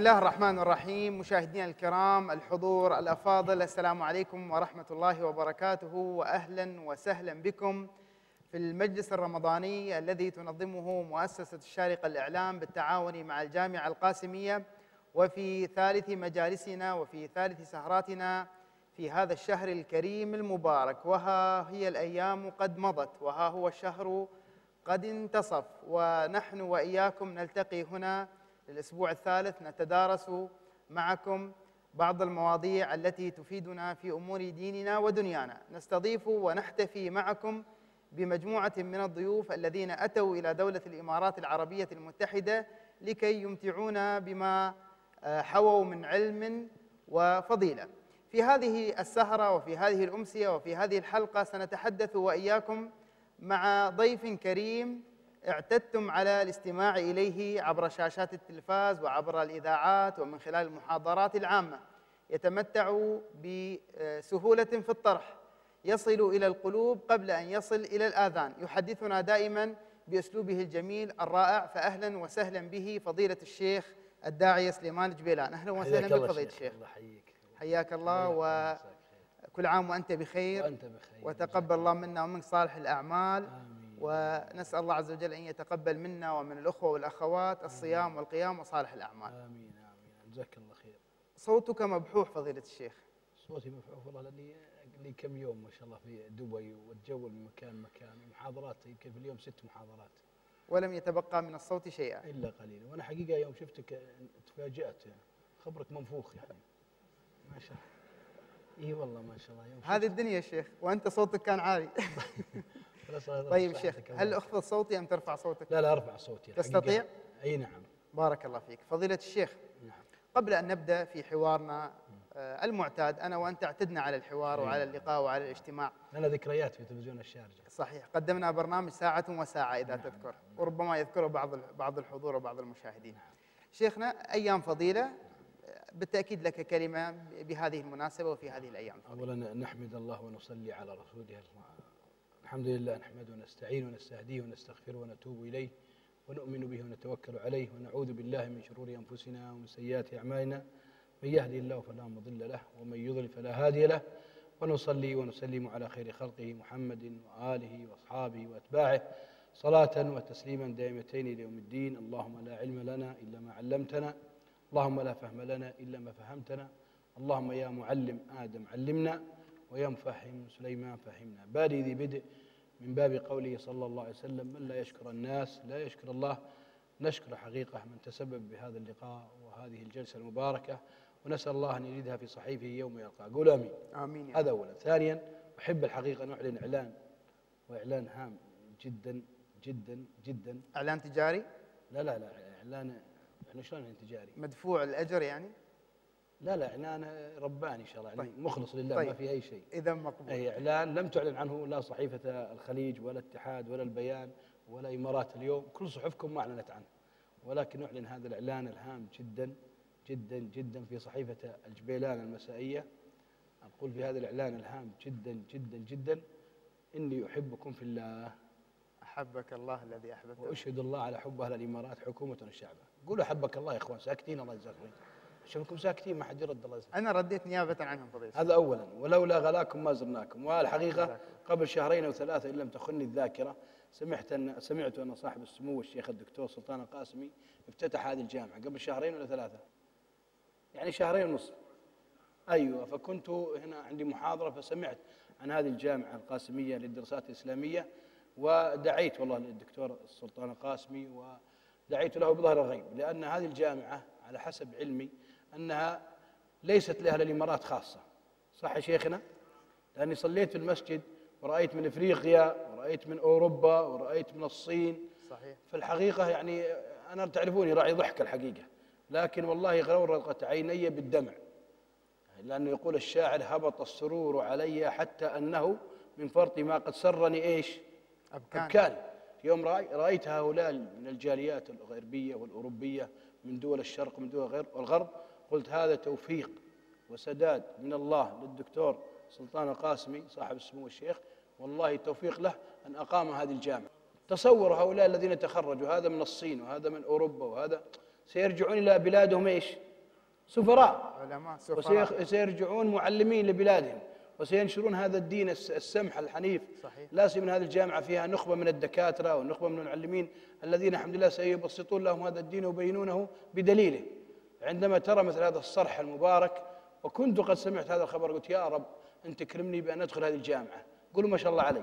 الله الرحمن الرحيم. مشاهدينا الكرام، الحضور الأفاضل، السلام عليكم ورحمة الله وبركاته، وأهلا وسهلا بكم في المجلس الرمضاني الذي تنظمه مؤسسة الشارقة الإعلام بالتعاون مع الجامعة القاسمية، وفي ثالث مجالسنا وفي ثالث سهراتنا في هذا الشهر الكريم المبارك. وها هي الأيام قد مضت، وها هو الشهر قد انتصف، ونحن وإياكم نلتقي هنا للأسبوع الثالث نتدارس معكم بعض المواضيع التي تفيدنا في أمور ديننا ودنيانا. نستضيف ونحتفي معكم بمجموعة من الضيوف الذين أتوا إلى دولة الإمارات العربية المتحدة لكي يمتعونا بما حووا من علم وفضيلة. في هذه السهرة وفي هذه الأمسية وفي هذه الحلقة سنتحدث وإياكم مع ضيف كريم اعتدتم على الاستماع إليه عبر شاشات التلفاز وعبر الإذاعات ومن خلال المحاضرات العامة. يتمتع بسهولة في الطرح، يصل إلى القلوب قبل أن يصل إلى الآذان، يحدثنا دائما بأسلوبه الجميل الرائع. فأهلا وسهلا به فضيلة الشيخ الداعية سليمان الجبيلان. أهلا وسهلا بك فضيلة الشيخ. الله يحييك، حياك الله، وكل عام وأنت بخير. وأنت بخير، وتقبل الله منا ومنك صالح الأعمال. آمين. ونسأل الله عز وجل أن يتقبل منا ومن الأخوة والأخوات الصيام آمين. والقيام وصالح الأعمال. آمين آمين، جزاك الله خير. صوتك مبحوح فضيلة الشيخ. صوتي مبحوح والله، لأني لي كم يوم ما شاء الله في دبي وأتجول من مكان مكان، محاضرات يمكن في اليوم 6 محاضرات ولم يتبقى من الصوت شيئا إلا قليلا. وأنا حقيقة يوم شفتك تفاجأت، يعني خبرك منفوخ، يعني ما شاء الله. إي والله ما شاء الله، يوم هذه الدنيا يا شيخ وأنت صوتك كان عالي. طيب شيخ، هل أخفض صوتي أم ترفع صوتك؟ لا لا، أرفع صوتي. تستطيع؟ أي نعم. بارك الله فيك. فضيلة الشيخ، نعم، قبل أن نبدأ في حوارنا المعتاد، أنا وأنت اعتدنا على الحوار وعلى اللقاء وعلى الاجتماع. لنا ذكريات في تلفزيون الشارقة. صحيح، قدمنا برنامج ساعة وساعة إذا نعم تذكر، وربما يذكره بعض الحضور وبعض المشاهدين. نعم. شيخنا، أيام فضيلة، بالتأكيد لك كلمة بهذه المناسبة وفي هذه الأيام. أولا نحمد الله ونصلي على رسوله. الحمد لله، نحمده ونستعينه ونستهديه ونستغفره ونتوب إليه ونؤمن به ونتوكل عليه ونعوذ بالله من شرور أنفسنا ومن سيئات أعمالنا، من يهدي الله فلا مضل له ومن يضلل فلا هادي له، ونصلي ونسلم على خير خلقه محمد وآله وأصحابه وأتباعه صلاة وتسليما دائمتين إلى يوم الدين. اللهم لا علم لنا إلا ما علمتنا، اللهم لا فهم لنا إلا ما فهمتنا، اللهم يا معلم آدم علمنا ويا مفهم سليمان فهمنا. بادئ ذي بدء، من باب قوله صلى الله عليه وسلم: من لا يشكر الناس لا يشكر الله. نشكر حقيقة من تسبب بهذا اللقاء وهذه الجلسة المباركة، ونسأل الله أن يريدها في صحيفه يوم يلقاه. قول آمين. آمين. هذا أولا. ثانيا، أحب الحقيقة أن أعلن إعلان هام جدا جدا جدا. إعلان تجاري؟ لا لا لا، إحنا شلون تجاري؟ مدفوع الأجر يعني؟ لا لا، إعلان رباني إن شاء الله. طيب. مخلص لله. طيب. ما في أي شيء. إذا مقبول. أي إعلان لم تعلن عنه لا صحيفة الخليج ولا الاتحاد ولا البيان ولا إمارات اليوم، كل صحفكم ما أعلنت عنه، ولكن نعلن هذا الإعلان الهام جدا جدا جدا في صحيفة الجبيلان المسائية. أقول في هذا الإعلان الهام جدا جدا جدا: إني أحبكم في الله. أحبك الله الذي أحببته. وأشهد الله على حب أهل الإمارات حكومة وشعبها. قولوا أحبك الله يا إخوان. ساكتين الله يجزاكم خير. شوفكم ساكتين، ما حد يرد الله يسلمك. أنا رديت نيابة عنهم فضيلة. هذا أولا. ولولا غلاكم ما زرناكم. والحقيقة قبل 2 أو 3 إن لم تخني الذاكرة سمعت أن صاحب السمو الشيخ الدكتور سلطان القاسمي افتتح هذه الجامعة قبل 2 ولا 3، يعني 2.5. أيوه، فكنت هنا عندي محاضرة فسمعت عن هذه الجامعة القاسمية للدراسات الإسلامية، ودعيت والله للدكتور سلطان القاسمي ودعيت له بظهر الغيب، لأن هذه الجامعة على حسب علمي أنها ليست لأهل الإمارات خاصة، صح يا شيخنا؟ لأني صليت في المسجد ورأيت من إفريقيا ورأيت من أوروبا ورأيت من الصين. صحيح. فالحقيقة يعني أنا تعرفوني راعي ضحك الحقيقة، لكن والله غرورت عيني بالدمع، لأنه يقول الشاعر: هبط السرور علي حتى أنه من فرط ما قد سرني إيش؟ أبكان. يوم رأيت هؤلاء من الجاليات الغربية والأوروبية من دول الشرق ومن دول الغرب، قلت هذا توفيق وسداد من الله للدكتور سلطان القاسمي صاحب السمو الشيخ، والله توفيق له أن أقام هذه الجامعة. تصور هؤلاء الذين تخرجوا، هذا من الصين وهذا من أوروبا وهذا، سيرجعون إلى بلادهم إيش؟ سفراء، علماء سفراء، وسيرجعون معلمين لبلادهم، وسينشرون هذا الدين السمح الحنيف. صحيح. لا سيما هذه الجامعة فيها نخبة من الدكاترة ونخبة من المعلمين الذين الحمد لله سيبسطون لهم هذا الدين ويبينونه بدليله. عندما ترى مثل هذا الصرح المبارك، وكنت قد سمعت هذا الخبر قلت يا رب أنت تكرمني بأن أدخل هذه الجامعة، قولوا ما شاء الله علي،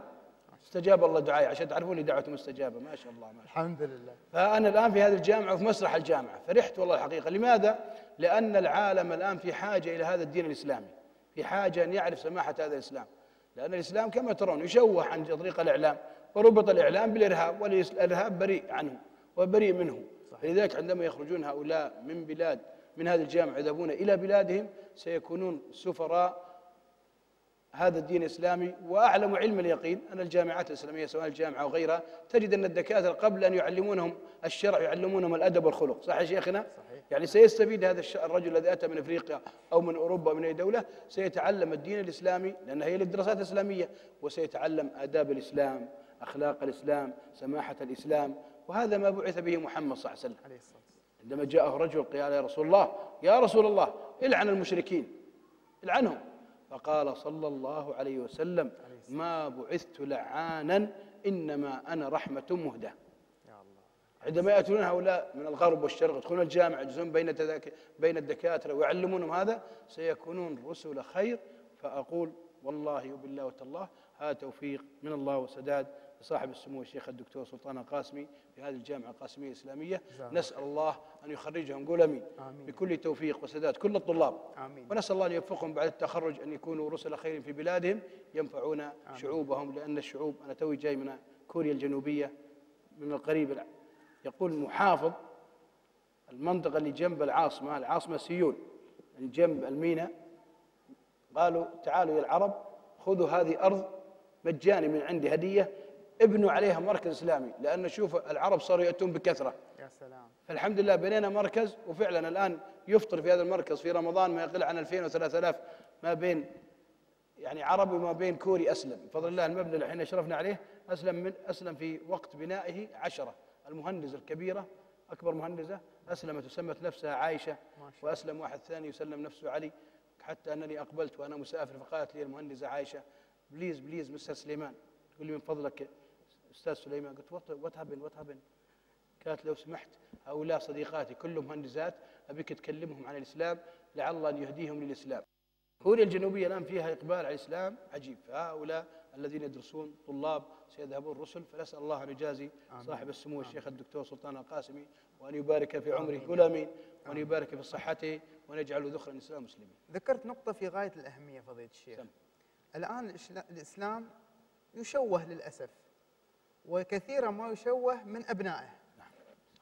استجاب الله دعائي، عشان تعرفوني دعوة مستجابة ما شاء الله ما شاء الله. الحمد لله. فأنا الآن في هذه الجامعة وفي مسرح الجامعة، فرحت والله الحقيقة. لماذا؟ لأن العالم الآن في حاجة إلى هذا الدين الإسلامي، في حاجة أن يعرف سماحة هذا الإسلام، لأن الإسلام كما ترون يشوه عن طريق الإعلام، وربط الإعلام بالإرهاب، والإرهاب بريء عنه وبريء منه. لذلك عندما يخرجون هؤلاء من بلاد من هذه الجامعة يذهبون إلى بلادهم سيكونون سفراء هذا الدين الإسلامي. وأعلم علم اليقين أن الجامعات الإسلامية سواء الجامعة أو غيرها تجد أن الدكاترة قبل أن يعلمونهم الشرع يعلمونهم الأدب والخلق، صح يا شيخنا؟ صحيح. يعني سيستفيد هذا الرجل الذي أتى من أفريقيا أو من أوروبا أو من أي دولة، سيتعلم الدين الإسلامي لأن هي للدراسات الإسلامية، وسيتعلم آداب الإسلام، أخلاق الإسلام، سماحة الإسلام، وهذا ما بعث به محمد صلى الله عليه وسلم. عندما جاءه رجل قال يا رسول الله، يا رسول الله العن المشركين العنهم، فقال صلى الله عليه وسلم ما بعثت لعانا إنما أنا رحمة مهداة. عندما يأتون هؤلاء من الغرب والشرق يدخلون الجامعة يجلسون بين الدكاترة ويعلمونهم هذا سيكونون رسل خير. فأقول والله وبالله وتالله هذا توفيق من الله وسداد صاحب السمو الشيخ الدكتور سلطان القاسمي في هذه الجامعة القاسمية الإسلامية. نسأل الله أن يخرجهم، نقول أمين، بكل توفيق وسداد كل الطلاب. آمين. ونسأل الله أن يوفقهم بعد التخرج أن يكونوا رسل خير في بلادهم ينفعون شعوبهم، لأن الشعوب، أنا توي جاي من كوريا الجنوبية من القريب، يقول محافظ المنطقة اللي جنب العاصمة، العاصمة سيول اللي جنب الميناء، قالوا تعالوا يا العرب خذوا هذه أرض مجاني من عندي هدية ابنوا عليها مركز إسلامي، لأن شوف العرب صاروا يأتون بكثرة. يا سلام. فالحمد لله بنينا مركز، وفعلا الآن يفطر في هذا المركز في رمضان ما يقل عن 2000 و3000 ما بين يعني عربي وما بين كوري أسلم بفضل الله. المبنى اللي احنا شرفنا عليه أسلم في وقت بنائه 10، المهندسة الكبيرة أكبر مهندسة أسلمت وسمت نفسها عائشة، وأسلم واحد ثاني يسلم نفسه علي، حتى أنني أقبلت وأنا مسافر فقالت لي المهندسة عائشة بليز بليز مستر سليمان، تقول لي من فضلك أستاذ سليمان، قلت وات هابن، قالت لو سمحت هؤلاء صديقاتي كلهم مهندسات أبيك تكلمهم عن الإسلام لعل أن يهديهم للإسلام. كوريا الجنوبية الآن فيها إقبال على الإسلام عجيب، هؤلاء الذين يدرسون طلاب سيذهبون رسل. فنسأل الله أن يجازي صاحب السمو الشيخ الدكتور سلطان القاسمي وأن يبارك في عمره كلامين، وأن يبارك في صحته، وأن يجعله ذخرا للإسلام المسلمين. ذكرت نقطة في غاية الأهمية فضيلة الشيخ. الآن الإسلام يشوه للأسف، وكثيرا ما يشوه من أبنائه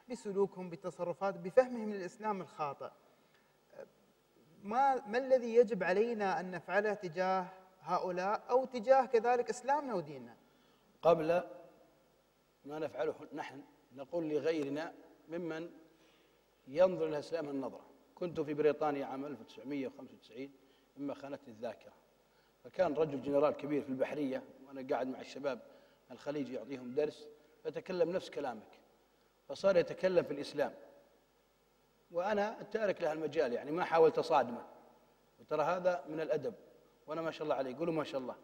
بسلوكهم بتصرفات بفهمهم للإسلام الخاطئ. ما الذي يجب علينا أن نفعله تجاه هؤلاء أو تجاه كذلك إسلامنا وديننا؟ قبل ما نفعله نحن نقول لغيرنا ممن ينظر للإسلام النظرة. كنت في بريطانيا عام 1995، إما خانتني الذاكرة، فكان رجل جنرال كبير في البحرية وأنا قاعد مع الشباب الخليجي يعطيهم درس، فتكلم نفس كلامك، فصار يتكلم في الإسلام وأنا تارك له المجال، يعني ما حاولت أصادمه، وترى هذا من الأدب، وأنا ما شاء الله عليه يقولوا ما شاء الله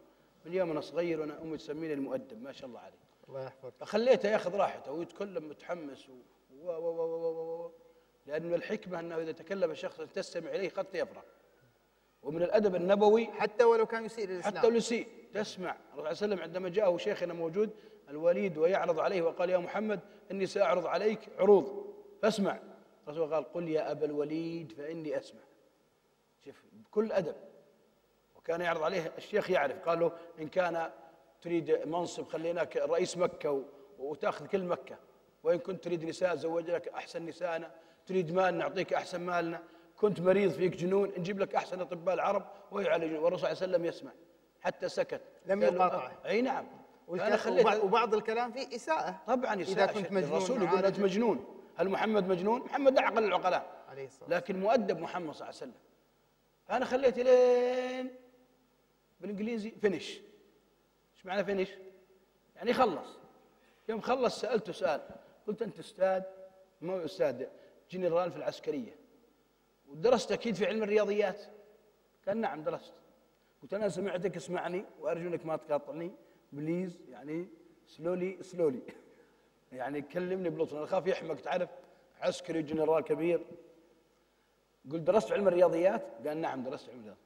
من اليوم أنا صغير وأنا أمي تسميني المؤدب ما شاء الله عليه. الله يحفظك. فخليته ياخذ راحته ويتكلم متحمس لأن الحكمة أنه إذا تكلم الشخص أن تستمع إليه قد يفرغ، ومن الأدب النبوي حتى ولو كان يسيء للإسلام، حتى ولو يسيء تسمع. الرسول صلى الله عليه وسلم عندما جاءه شيخنا موجود الوليد ويعرض عليه وقال يا محمد إني سأعرض عليك عروض فاسمع، الرسول قال قل يا أبا الوليد فإني أسمع. شوف بكل أدب، وكان يعرض عليه الشيخ يعرف، قال له إن كان تريد منصب خليناك رئيس مكة وتأخذ كل مكة، وإن كنت تريد نساء زوج لك أحسن نساءنا، تريد مال نعطيك أحسن مالنا، كنت مريض فيك جنون نجيب لك أحسن أطباء العرب ويعالجون. والرسول عليه السلام يسمع حتى سكت لم يقاطعه. أي نعم. وبعض الكلام فيه إساءة طبعا، إذا كنت مجنون الرسول يقول أنت مجنون، هل محمد مجنون؟ محمد أعقل العقلاء عليه الصلاة، لكن مؤدب محمد صلى الله عليه وسلم. فأنا خليت لين بالإنجليزي فينيش. إيش معنى فينيش؟ يعني خلص. يوم خلص سألته سؤال، قلت أنت أستاذ، ما هو أستاذ جنرال في العسكرية ودرست أكيد في علم الرياضيات. قال نعم درست. قلت أنا سمعتك اسمعني وأرجو أنك ما تقاطعني بليز، يعني سلولي يعني كلمني بلطف، أنا أخاف يحمق تعرف، عسكري جنرال كبير. قلت درست في علم الرياضيات؟ قال نعم درست علم الرياضيات.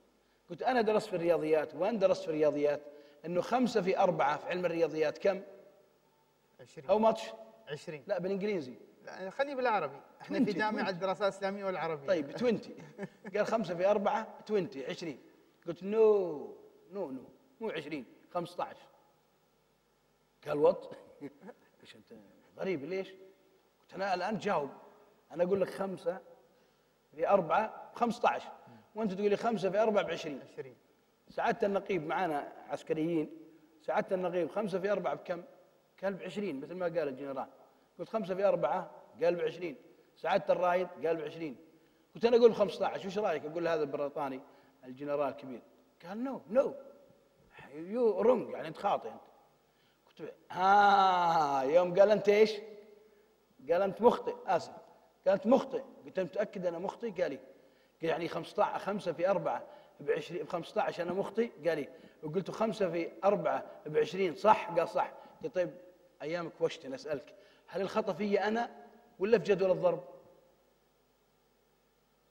قلت أنا درست في الرياضيات، وين درست في الرياضيات؟ أنه 5/4 في علم الرياضيات كم؟ 20 أو ماتش 20. لا بالإنجليزي، لا خليه بالعربي، احنا في جامعة الدراسات الإسلامية والعربية. طيب 20 قال 5/4 20 20. قلت نو مو 20 15. قال وات؟ ايش انت غريب ليش؟ قلت انا الان جاوب، انا اقول لك 5/4 15 وانت تقول لي 5/4 ب20. سعادة النقيب معانا عسكريين، سعادة النقيب 5/4 بكم؟ قال ب20 مثل ما قال الجنرال. قلت 5/4 قال ب20. سعادة الرايد قال ب20. قلت انا اقول 15 وش رايك؟ اقول لهذا البريطاني الجنرال كبير. قال نو يو رونج، يعني انت خاطئ انت. قلت ها يوم قال انت ايش؟ قال انت مخطئ، اسف قال انت مخطئ. قلت انت متاكد انا مخطئ؟ قال لي يعني 15 5/4 ب20 ب15 انا مخطئ؟ قال لي. وقلت 5/4 ب20 صح؟ قال صح. قلت طيب ايامك وشتني اسالك، هل الخطا في انا ولا في جدول الضرب؟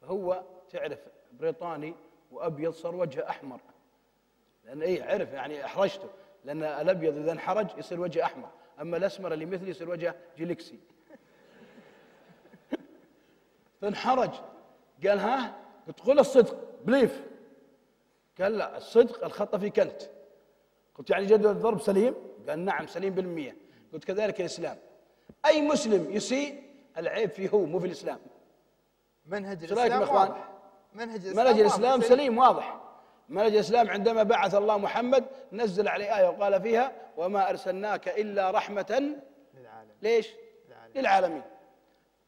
هو تعرف بريطاني وابيض صار وجهه احمر، لان ايه عرف يعني احرجته، لان الابيض اذا انحرج يصير وجهه احمر، اما الاسمر اللي مثلي يصير وجهه جلكسي. فانحرج. قال ها؟ قلت قل الصدق بليف. قال لا الصدق الخطا فيك انت. قلت يعني جدول الضرب سليم؟ قال نعم سليم 100%. قلت كذلك الاسلام، اي مسلم يسيء العيب فيه هو مو في الاسلام. منهج الاسلام واضح، منهج الإسلام سليم واضح. منهج الإسلام عندما بعث الله محمد نزل عليه آية وقال فيها وما أرسلناك إلا رحمة للعالمين. ليش؟ للعالمين.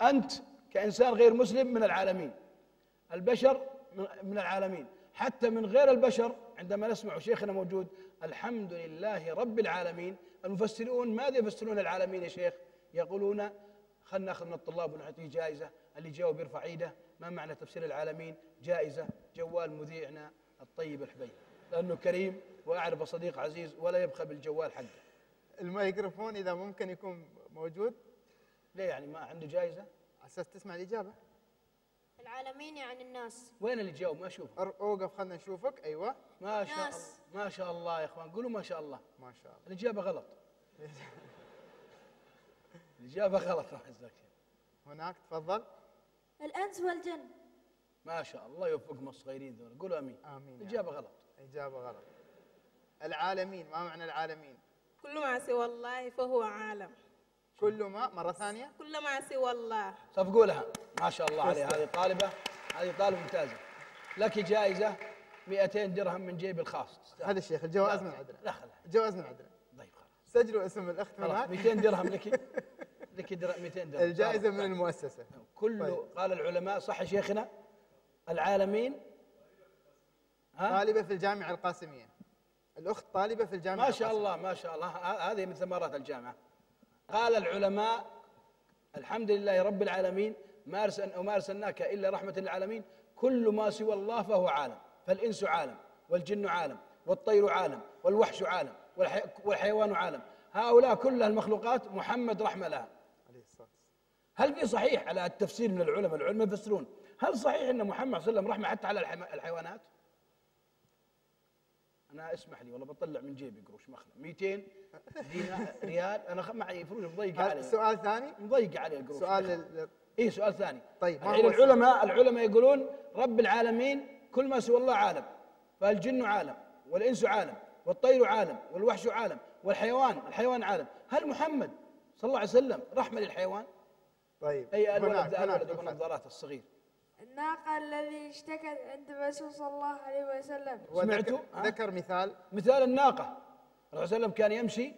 أنت كإنسان غير مسلم من العالمين، البشر من العالمين، حتى من غير البشر عندما نسمع شيخنا موجود الحمد لله رب العالمين، المفسرون ماذا يفسرون العالمين يا شيخ؟ يقولون خلنا ناخذ من الطلاب ونعطيه جائزة، اللي جاوب يرفع ايده. ما معنى تفسير العالمين؟ جائزة جوال مذيعنا الطيب الحبيب، لأنه كريم وأعرف صديق عزيز ولا يبخل بالجوال حقه. الميكروفون إذا ممكن يكون موجود؟ ليه يعني ما عنده جائزة؟ على أساس تسمع الإجابة. العالمين يعني الناس. وين اللي جاوب؟ ما أشوفه. أوقف خلنا نشوفك. أيوه ما شاء الله، ما شاء الله يا إخوان، قولوا ما شاء الله. ما شاء الله. الإجابة غلط. الإجابة غلط. راح أتذكر هناك. تفضل. الأنس والجن. ما شاء الله يوفقهم الصغيرين ذول، قولوا امين. امين. اجابه غلط. اجابه غلط. العالمين، ما معنى العالمين؟ كل ما سوى الله فهو عالم. كل ما، مره ثانيه؟ كل ما سوى الله. صفقوا لها، ما شاء الله عليها، هذه طالبه، هذه طالبه ممتازه. لك جائزه 200 درهم من جيبي الخاص. هذا الشيخ الجواز من عدنا. لا خلها. الجواز من عدنا. طيب خلاص. سجلوا اسم الاخت معك. 200 درهم لك. لك 200 درهم. الجائزه من المؤسسه. كله طيب. قال العلماء صح شيخنا العالمين. ها؟ طالبة في الجامعة القاسمية. الأخت طالبة في الجامعة ما شاء القاسمية. الله ما شاء الله، هذه من ثمرات الجامعة. قال العلماء الحمد لله رب العالمين، وما أرسلناك إلا رحمة للعالمين، كل ما سوى الله فهو عالم، فالإنس عالم والجن عالم والطير عالم والوحش عالم والحيوان عالم، هؤلاء كلها المخلوقات محمد رحمة لها. هل في صحيح على التفسير من العلماء؟ العلماء يفسرون، هل صحيح ان محمد صلى الله عليه وسلم رحمه حتى على الحيوانات؟ انا اسمح لي والله بطلع من جيبي قروش مخلع 200 دينار ريال، انا معي فلوس مضيقه علي. سؤال ثاني؟ مضيقه علي القروش. سؤال اي سؤال ثاني. طيب العلماء يقولون رب العالمين كل ما سوى الله عالم، فالجن عالم والانس عالم والطير عالم والوحش عالم والحيوان عالم، هل محمد صلى الله عليه وسلم رحمه للحيوان؟ طيب اي الولد بالنظارات الصغير الناقة الذي اشتكت عند الرسول صلى الله عليه وسلم. سمعتوا؟ ذكر مثال الناقة. الرسول صلى الله عليه وسلم كان يمشي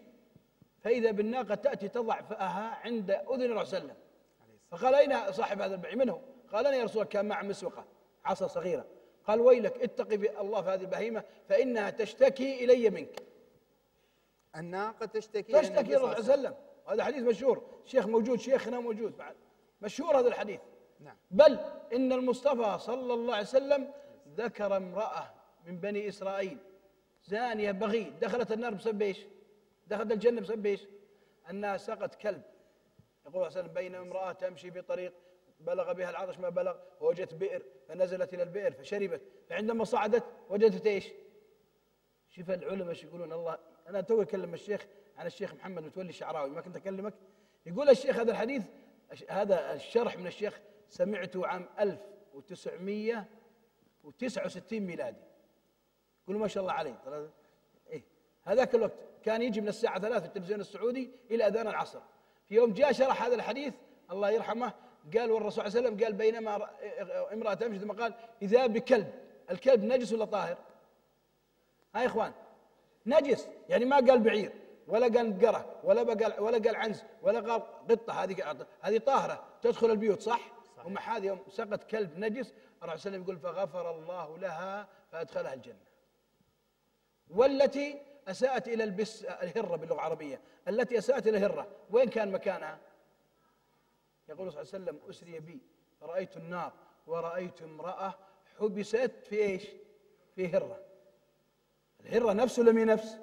فإذا بالناقة تأتي تضع فأها عند أذن الرسول صلى الله عليه وسلم، فقال أين صاحب هذا البعير؟ منه؟ قال أنا يا رسول الله، كان مع مسوقة عصا صغيرة. قال ويلك اتقي الله في هذه البهيمة فإنها تشتكي إلي منك. الناقة تشتكي إلى الرسول صلى الله عليه وسلم، هذا حديث مشهور، الشيخ موجود، شيخنا موجود بعد، مشهور هذا الحديث. بل إن المصطفى صلى الله عليه وسلم ذكر امرأة من بني إسرائيل زانية بغي دخلت النار بسبب ايش؟ دخلت الجنة بسبب ايش؟ أنها سقت كلب. يقول عليه السلام: بينما امرأة تمشي في طريق بلغ بها العطش ما بلغ ووجدت بئر فنزلت إلى البئر فشربت، فعندما صعدت وجدت ايش؟ شوف العلماء ايش يقولون. الله أنا تو أكلم الشيخ عن الشيخ محمد متولي الشعراوي، ما كنت أكلمك. يقول الشيخ هذا الحديث، هذا الشرح من الشيخ سمعته عام 1969 ميلادي. يقول ما شاء الله عليه، إيه هذاك الوقت كان يجي من الساعة 3 التلفزيون السعودي إلى أذان العصر. في يوم جاء شرح هذا الحديث الله يرحمه، قال والرسول عليه السلام قال بينما امرأة تمشي ثم قال إذا بكلب. الكلب نجس ولا طاهر؟ ها يا إخوان، نجس، يعني ما قال بعير ولا قال قرة ولا قال عنز ولا قال قطة، هذه طاهرة تدخل البيوت صح؟ ومع هذه يوم سقط كلب نجس الرسول صلى الله عليه وسلم يقول فغفر الله لها فأدخلها الجنة. والتي أساءت إلى البس، الهرة باللغة العربية، التي أساءت إلى الهرة وين كان مكانها؟ يقول صلى الله عليه وسلم: أسري بي رأيت النار ورأيت امرأة حبست في إيش؟ في هرة. الهرة نفس ولا مي نفس؟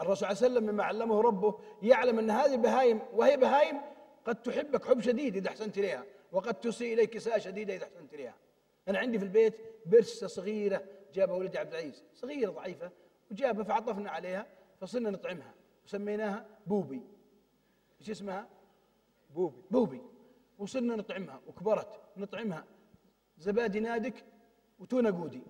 الرسول عليه السلام مما علمه ربه يعلم أن هذه بهايم، وهي بهايم قد تحبك حب شديد إذا أحسنت إليها، وقد تسيء إليك إساءة شديدة إذا أحسنت إليها. أنا عندي في البيت برسة صغيرة جابها ولدي عبد العزيز، صغيرة ضعيفة، وجابها فعطفنا عليها فصرنا نطعمها وسميناها بوبي. إيش اسمها؟ بوبي. وصرنا نطعمها وكبرت، نطعمها زبادي نادك وتونة قودي.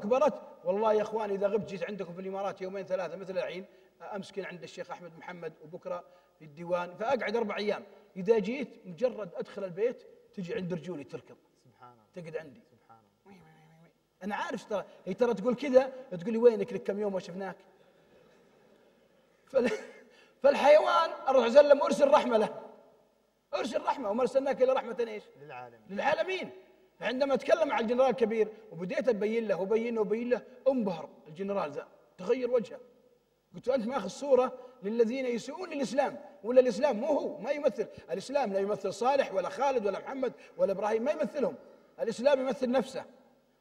كبرت والله يا اخوان اذا غبت جيت عندكم في الامارات يومين ثلاثه مثل الحين، امس كنا عند الشيخ احمد محمد وبكره في الديوان، فاقعد 4 ايام. اذا جيت مجرد ادخل البيت تجي عند رجولي تركض، سبحان الله، تقعد عندي، سبحان الله. انا عارف ترى، هي ترى تقول كذا، تقول لي وينك لك كم يوم ما شفناك. فالحيوان الرسول عليه وسلم ارسل رحمه له، ارسل رحمه، وما ارسلناك الا رحمه ايش؟ للعالمين. فعندما اتكلم مع الجنرال الكبير وبديت ابين له انبهر الجنرال ذا، تغير وجهه. قلت له: انت ماخذ صوره للذين يسيئون للاسلام، ولا الاسلام مو هو، ما يمثل الاسلام، لا يمثل صالح ولا خالد ولا محمد ولا ابراهيم، ما يمثلهم. الاسلام يمثل نفسه،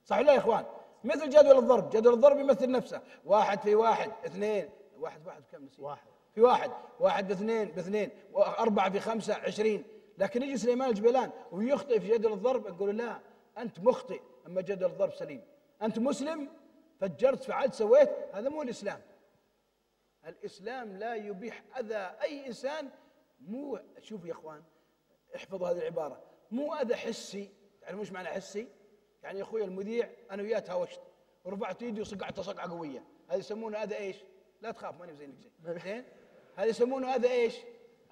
صح ولا يا اخوان؟ مثل جدول الضرب يمثل نفسه، واحد في واحد، اثنين، واحد كم نسيت؟ واحد في واحد، واحد باثنين، واربعه في خمسه، 20. لكن يجي سليمان الجبيلان ويخطئ في جدول الضرب، أقول لا أنت مخطئ، أما جدول الضرب سليم، أنت مسلم، فجرت، فعلت، سويت، هذا مو الإسلام. الإسلام لا يبيح أذى أي إنسان، مو، شوفوا يا إخوان احفظوا هذه العبارة، مو أذى حسي، تعرفون ايش معنى حسي؟ يعني يا أخوي المذيع أنا وياه تهاوشت ورفعت يدي وصقعت صقعة قوية، هذا يسمونه أذى إيش؟ لا تخاف ماني زينك زين، هذا يسمونه أذى إيش؟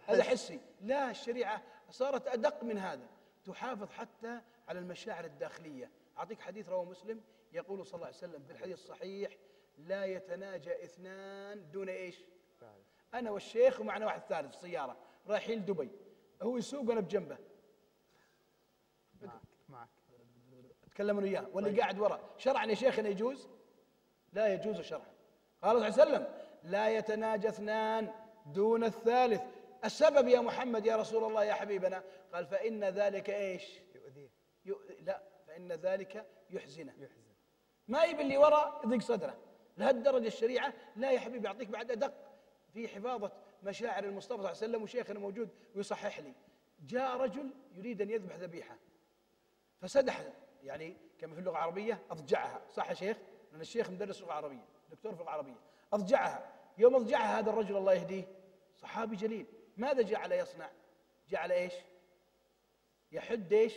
هذا حسي. لا، الشريعة صارت أدق من هذا، تحافظ حتى على المشاعر الداخلية. أعطيك حديث رواه مسلم، يقول صلى الله عليه وسلم في الحديث الصحيح: لا يتناجى اثنان دون إيش؟ أنا والشيخ ومعنا واحد ثالث في السيارة رايحين لدبي، هو يسوق وأنا بجنبه، معك أتكلم أنا وياه، واللي قاعد ورا. شرعا يا شيخنا يجوز؟ لا يجوز شرعا. قال صلى الله عليه وسلم: لا يتناجى اثنان دون الثالث. السبب يا محمد يا رسول الله يا حبيبنا؟ قال: فإن ذلك إيش؟ يؤذيه، لا، فإن ذلك يحزنه. ما يبي اللي وراء يضيق صدره، لهالدرجة الشريعة. لا يا حبيبي، أعطيك بعد أدق في حفاظة مشاعر المصطفى صلى الله عليه وسلم، وشيخنا موجود ويصحح لي. جاء رجل يريد أن يذبح ذبيحة فسدح، يعني كما في اللغة العربية أضجعها، صح يا شيخ؟ لأن الشيخ مدرس لغة عربية، دكتور في اللغة العربية. أضجعها، يوم أضجعها هذا الرجل الله يهديه صحابي جليل، ماذا جعل يصنع؟ جعل ايش؟ يحد ايش؟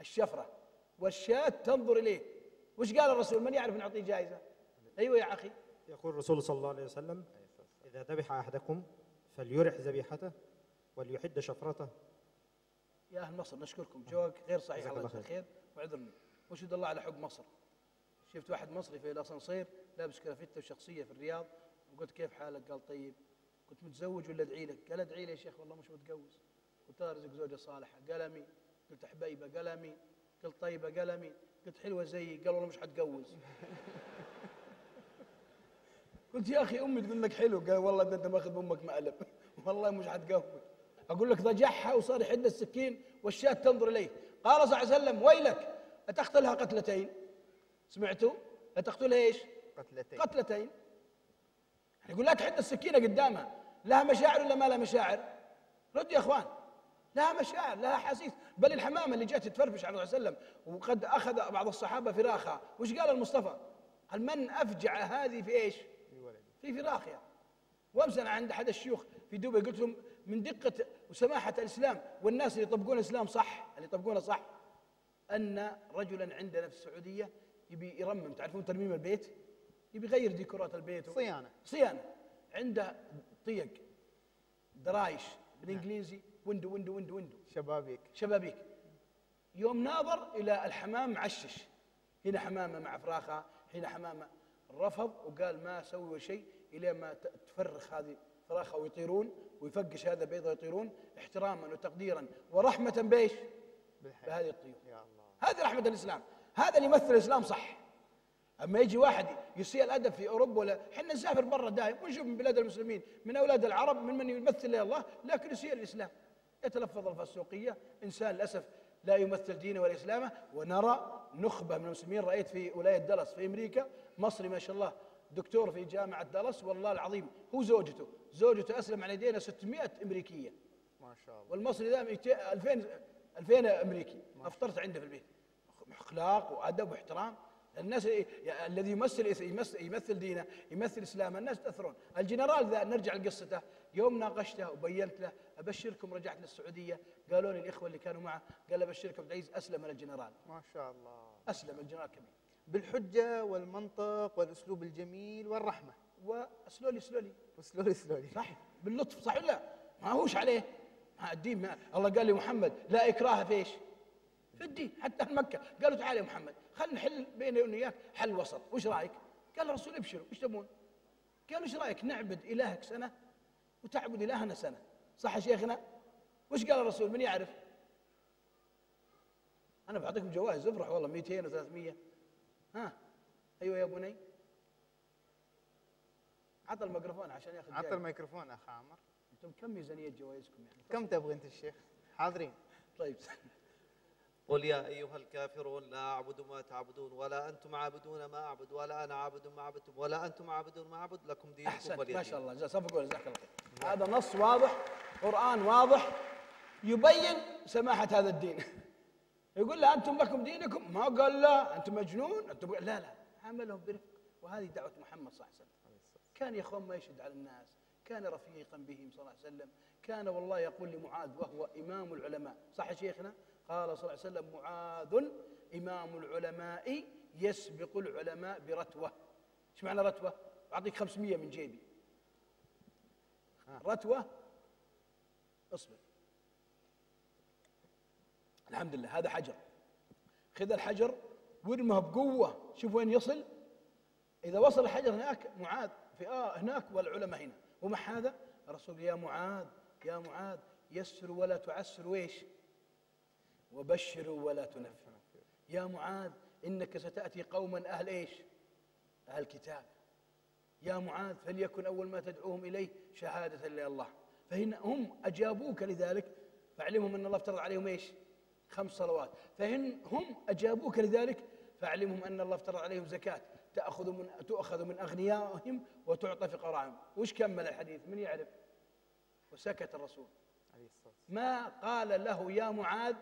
الشفرة، والشاة تنظر اليه. وش قال الرسول؟ من يعرف نعطيه جائزة؟ ايوه يا اخي. يقول الرسول صلى الله عليه وسلم: اذا ذبح احدكم فليرح ذبيحته وليحد شفرته. يا اهل مصر نشكركم، جوابك غير صحيح، الله يجزاك خير، واعذرني، وشهد الله على حب مصر. شفت واحد مصري في الاسانسير لابس كرافتة وشخصية في الرياض، وقلت: كيف حالك؟ قال: طيب. قلت: متزوج ولا ادعي لك؟ قال: ادعي لي يا شيخ، والله مش متجوز. قلت: ارزق زوجه صالحه؟ قال: امين. قلت: حبيبه؟ قال: امين. قلت: طيبه؟ قال: امين. قلت: حلوه زيي؟ قال: والله مش حتجوز. قلت: يا اخي امي تقول لك حلو. قال: والله انت ماخذ امك مقلب، والله مش حتجوز. اقول لك ضجعها وصار يحد السكين والشاة تنظر إليه. قال صلى الله عليه وسلم: ويلك أتقتلها قتلتين؟ سمعتوا؟ أتقتلها إيش؟ قتلتين. قتلتين. يقول لا تحد السكينة قدامها. لها مشاعر ولا ما لها مشاعر؟ رد يا إخوان، لها مشاعر، لها حاسيس. بل الحمامة اللي جات تفرفش على الرسول صلى الله عليه وسلم وقد أخذ بعض الصحابة فراخها، وش قال المصطفى؟ قال: من أفجع هذه في إيش؟ في فراخها. وأمس أنا عند أحد الشيوخ في دبي قلت لهم من دقة وسماحة الإسلام والناس اللي يطبقون الإسلام صح، اللي يطبقونه صح، أن رجلا عندنا في السعودية يبي يرمم، تعرفون ترميم البيت؟ يبي يغير ديكورات البيت، صيانة، عنده طيق، درايش بالإنجليزي، ويندو ويندو ويندو ويندو، شبابيك. يوم ناظر إلى الحمام معشش، هنا حمامة مع فراخها، هنا حمامة. رفض وقال ما سوي شيء إلى ما تفرخ هذه فراخها ويطيرون، ويفقش هذا بيضة ويطيرون، احتراما وتقديرا ورحمة بيش؟ بهذه الطيور. يا الله، هذه رحمة الإسلام، هذا اللي يمثل الإسلام صح. أما يجي واحد يسيء الأدب في أوروبا، ولا احنا نسافر برا دائم ونشوف من بلاد المسلمين من أولاد العرب من يمثل الله لكن يسيء الإسلام، يتلفظ الألفاظ السوقية، إنسان للأسف لا يمثل دينه ولا إسلامه. ونرى نخبة من المسلمين، رأيت في ولاية دالاس في أمريكا مصري ما شاء الله دكتور في جامعة دالاس، والله العظيم هو زوجته أسلم على يدينا 600 أمريكية ما شاء الله، والمصري ده 2000 أمريكي. أفطرت عنده في البيت، أخلاق وأدب واحترام. الناس الذي يمثل دينه، يمثل اسلامه، الناس تاثرون. الجنرال ذا نرجع لقصته، يوم ناقشته وبينت له ابشركم رجعت للسعوديه، قالوا لي الاخوه اللي كانوا معه، قال ابشركم عبد العزيز اسلم للجنرال. ما شاء الله. اسلم الجنرال كبير بالحجه والمنطق والاسلوب الجميل والرحمه. وسلولي صح، باللطف صح ولا لا؟ ما هوش عليه، ما الدين ما الله قال لي محمد لا اكراه في ايش؟ في الدين. حتى في مكه قالوا تعال يا محمد خلينا نحل بيني وياك حل وسط، وش رايك؟ قال الرسول ابشروا، وش تبون؟ قالوا وش رايك نعبد الهك سنه وتعبد الهنا سنه، صح يا شيخنا؟ وش قال الرسول؟ من يعرف؟ انا بعطيكم جوائز افرح والله 200 و300. ها ايوه يا بني، عطى الميكروفون عشان ياخذ، عطى الميكروفون اخ عمر. انتم كم ميزانيه جوائزكم يعني؟ كم تبغى انت الشيخ؟ حاضرين طيب. قل يا أيها الكافرون لا أعبد ما تعبدون ولا أنتم عابدون ما أعبد ولا أنا عابد ما عبدتم ولا أنتم عابدون ما أعبد لكم دينكم ولي دين. أحسن، ما شاء الله، صفقوا جزاك الله خير. هذا نص واضح، قرآن واضح يبين سماحة هذا الدين. يقول له أنتم لكم دينكم، ما قال لا أنتم مجنون، أنتم لا عاملهم برفق. وهذه دعوة محمد صلى الله عليه وسلم، كان يا أخوان ما يشد على الناس، كان رفيقا بهم صلى الله عليه وسلم، كان والله يقول لمعاذ وهو إمام العلماء، صح يا شيخنا؟ قال صلى الله عليه وسلم: معاذ إمام العلماء يسبق العلماء برتوة. ايش معنى رتوة؟ أعطيك 500 من جيبي. رتوة، اصبر. الحمد لله، هذا حجر. خذ الحجر وارمه بقوة، شوف وين يصل. إذا وصل الحجر هناك معاذ في هناك والعلماء هنا، ومع هذا الرسول يا معاذ يا معاذ يسر ولا تعسر ويش؟ وبشروا ولا تنفروا. يا معاذ إنك ستأتي قوما أهل إيش؟ أهل كتاب. يا معاذ فليكن أول ما تدعوهم إليه شهادة إلى الله، فهنا هم أجابوك لذلك، فاعلمهم أن الله افترض عليهم إيش؟ 5 صلوات. فهن هم أجابوك لذلك، فاعلمهم أن الله افترض عليهم زكاة تؤخذ من أغنيائهم وتعطى فقرائهم. وش كمل الحديث؟ من يعرف؟ وسكت الرسول، ما قال له يا معاذ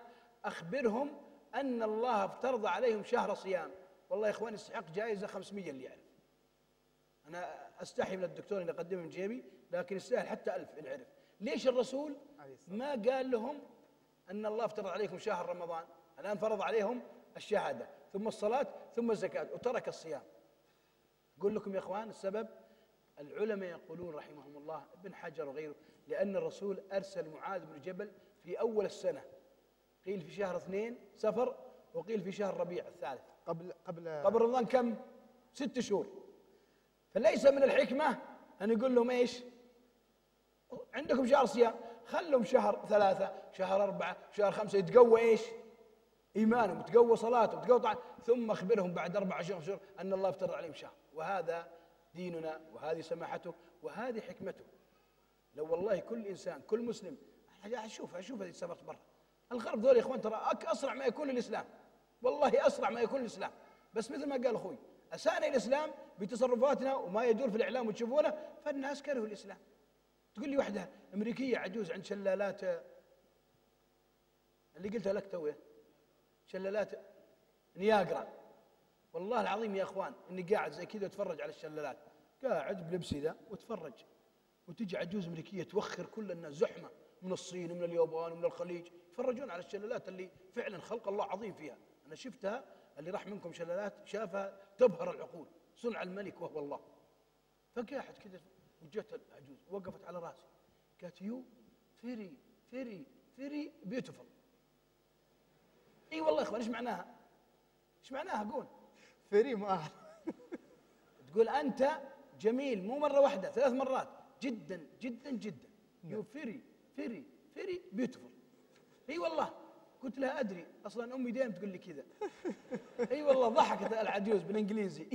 أخبرهم أن الله افترض عليهم شهر صيام. والله يا إخواني يستحق جائزة 500 اللي يعرف. أنا أستحي من الدكتور اللي أقدمه من جيبي، لكن يستاهل حتى 1000 إن عرف. ليش الرسول ما قال لهم أن الله افترض عليكم شهر رمضان؟ الآن فرض عليهم الشهادة ثم الصلاة ثم الزكاة وترك الصيام. أقول لكم يا إخوان السبب، العلماء يقولون رحمهم الله ابن حجر وغيره، لأن الرسول أرسل معاذ بن جبل في أول السنة، قيل في شهر 2 صفر، وقيل في شهر ربيع الثالث، قبل رمضان كم؟ 6 شهور. فليس من الحكمة أن يقول لهم إيش؟ عندكم شهر صيام، خلهم شهر 3، شهر 4، شهر 5 يتقوى إيش؟ إيمانهم، تقوى صلاتهم، تقوى طاعتهم، ثم أخبرهم بعد 4 شهور أن الله افترض عليهم شهر. وهذا ديننا، وهذه سماحته، وهذه حكمته. لو والله كل إنسان، كل مسلم، أشوف هذه السفر برا الغرب ذول يا اخوان ترى اسرع ما يكون الاسلام، والله اسرع ما يكون الاسلام، بس مثل ما قال اخوي اسانا الاسلام بتصرفاتنا وما يدور في الاعلام وتشوفونه، فالناس كرهوا الاسلام. تقول لي وحده امريكيه عجوز عند شلالات اللي قلتها لك تويه، شلالات نياجرا، والله العظيم يا اخوان اني قاعد زي كذا واتفرج على الشلالات، قاعد بلبسي ذا واتفرج، وتجي عجوز امريكيه توخر كل الناس، زحمه من الصين ومن اليابان ومن الخليج يتفرجون على الشلالات اللي فعلا خلق الله عظيم فيها. انا شفتها، اللي راح منكم شلالات شافها تبهر العقول، صنع الملك وهو الله. فقاعد كذا وجت العجوز وقفت على راسي قالت يو فيري فيري فيري بيوتيفل. اي والله يا اخوان ايش معناها؟ ايش معناها؟ قول فيري ما اعرف. تقول انت جميل، مو مره واحده، ثلاث مرات، جدا جدا جدا. يو فيري فيري فيري بيوتيفل. اي والله. قلت لها ادري، اصلا امي دائما تقول لي كذا. اي والله ضحكت العجوز بالانجليزي.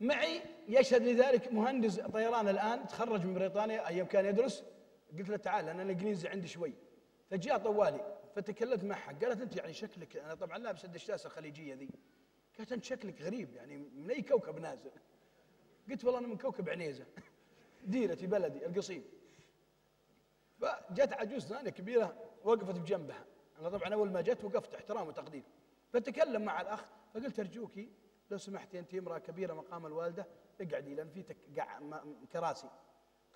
معي يشهد لذلك مهندس طيران الان تخرج من بريطانيا ايام كان يدرس. قلت له تعال انا الانجليزي عندي شوي. فجاء طوالي فتكلمت معها، قالت انت يعني شكلك، انا طبعا لابس الدشاسه الخليجيه ذي، قالت انت شكلك غريب، يعني من اي كوكب نازل؟ قلت والله انا من كوكب عنيزه، ديرتي بلدي القصيم. فجت عجوز ثانيه كبيره وقفت بجنبها، انا طبعا اول ما جت وقفت احترام وتقدير، فتكلم مع الاخ فقلت ارجوكي لو سمحتي انت امراه كبيره مقام الوالده اقعدي لان في كراسي.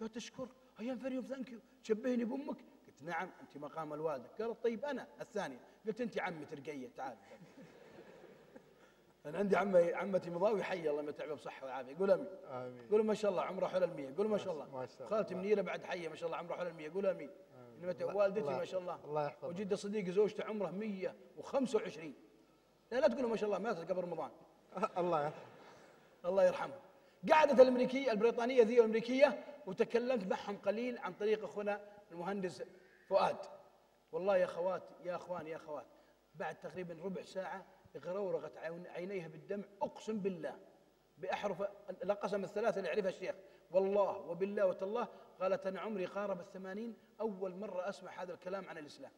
قالت اشكر، هيا فيري ثانك يو، تشبهني بامك؟ قلت نعم انت مقام الوالده. قالت طيب انا الثانيه. قلت انت عمي ترقيه تعال. انا عندي عمتي مضاوي حي الله ما تعبه بصحه وعافيه، يقول امين امين، يقول ما شاء الله عمره حول ال100، يقول ما شاء الله، خالتي منيره بعد حيه ما شاء الله عمره حول ال100، يقول امين، والدتي ما شاء الله الله يحفظها، وجده صديقي زوجته عمره 125، لا تقولوا ما شاء الله ماتت قبل رمضان. الله يرحمه الله يرحمه. قعدت الامريكيه البريطانيه ذي الامريكيه وتكلمت معهم قليل عن طريق اخونا المهندس فؤاد. والله يا اخوات يا اخوان يا اخوات بعد تقريبا ربع ساعه غرورغت عينيها بالدمع، اقسم بالله باحرف القسم الثلاثه اللي يعرفها الشيخ، والله وبالله وتالله، قالت انا عمري قارب ال80 اول مره اسمع هذا الكلام عن الاسلام.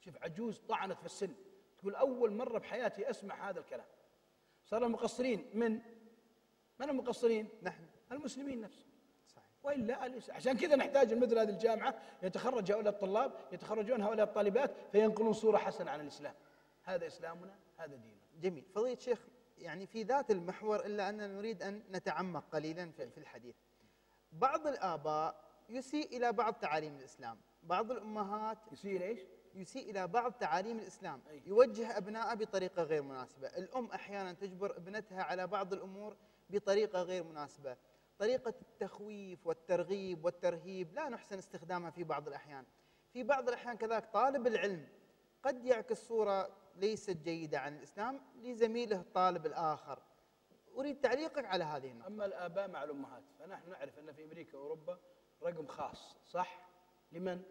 شوف عجوز طعنت في السن، تقول اول مره بحياتي اسمع هذا الكلام. صار المقصرين من المقصرين؟ نحن المسلمين نفسهم. صحيح. والا عشان كذا نحتاج مثل هذه الجامعه، يتخرج هؤلاء الطلاب، يتخرجون هؤلاء الطالبات فينقلون صوره حسنه عن الاسلام. هذا إسلامنا، هذا ديننا. جميل، فضيلة الشيخ يعني في ذات المحور إلا أننا نريد أن نتعمق قليلا في الحديث. بعض الآباء يسيء إلى بعض تعاليم الإسلام، بعض الأمهات يسيء إيش؟ يسيء إلى بعض تعاليم الإسلام، أي. يوجه أبنائه بطريقة غير مناسبة، الأم أحيانا تجبر ابنتها على بعض الأمور بطريقة غير مناسبة، طريقة التخويف والترغيب والترهيب لا نحسن استخدامها في بعض الأحيان. في بعض الأحيان كذلك طالب العلم قد يعكس صورة ليست جيدة عن الإسلام لزميله الطالب الآخر. أريد تعليقك على هذه النقطة. أما الآباء مع الأمهات فنحن نعرف أن في أمريكا وأوروبا رقم خاص صح لمن؟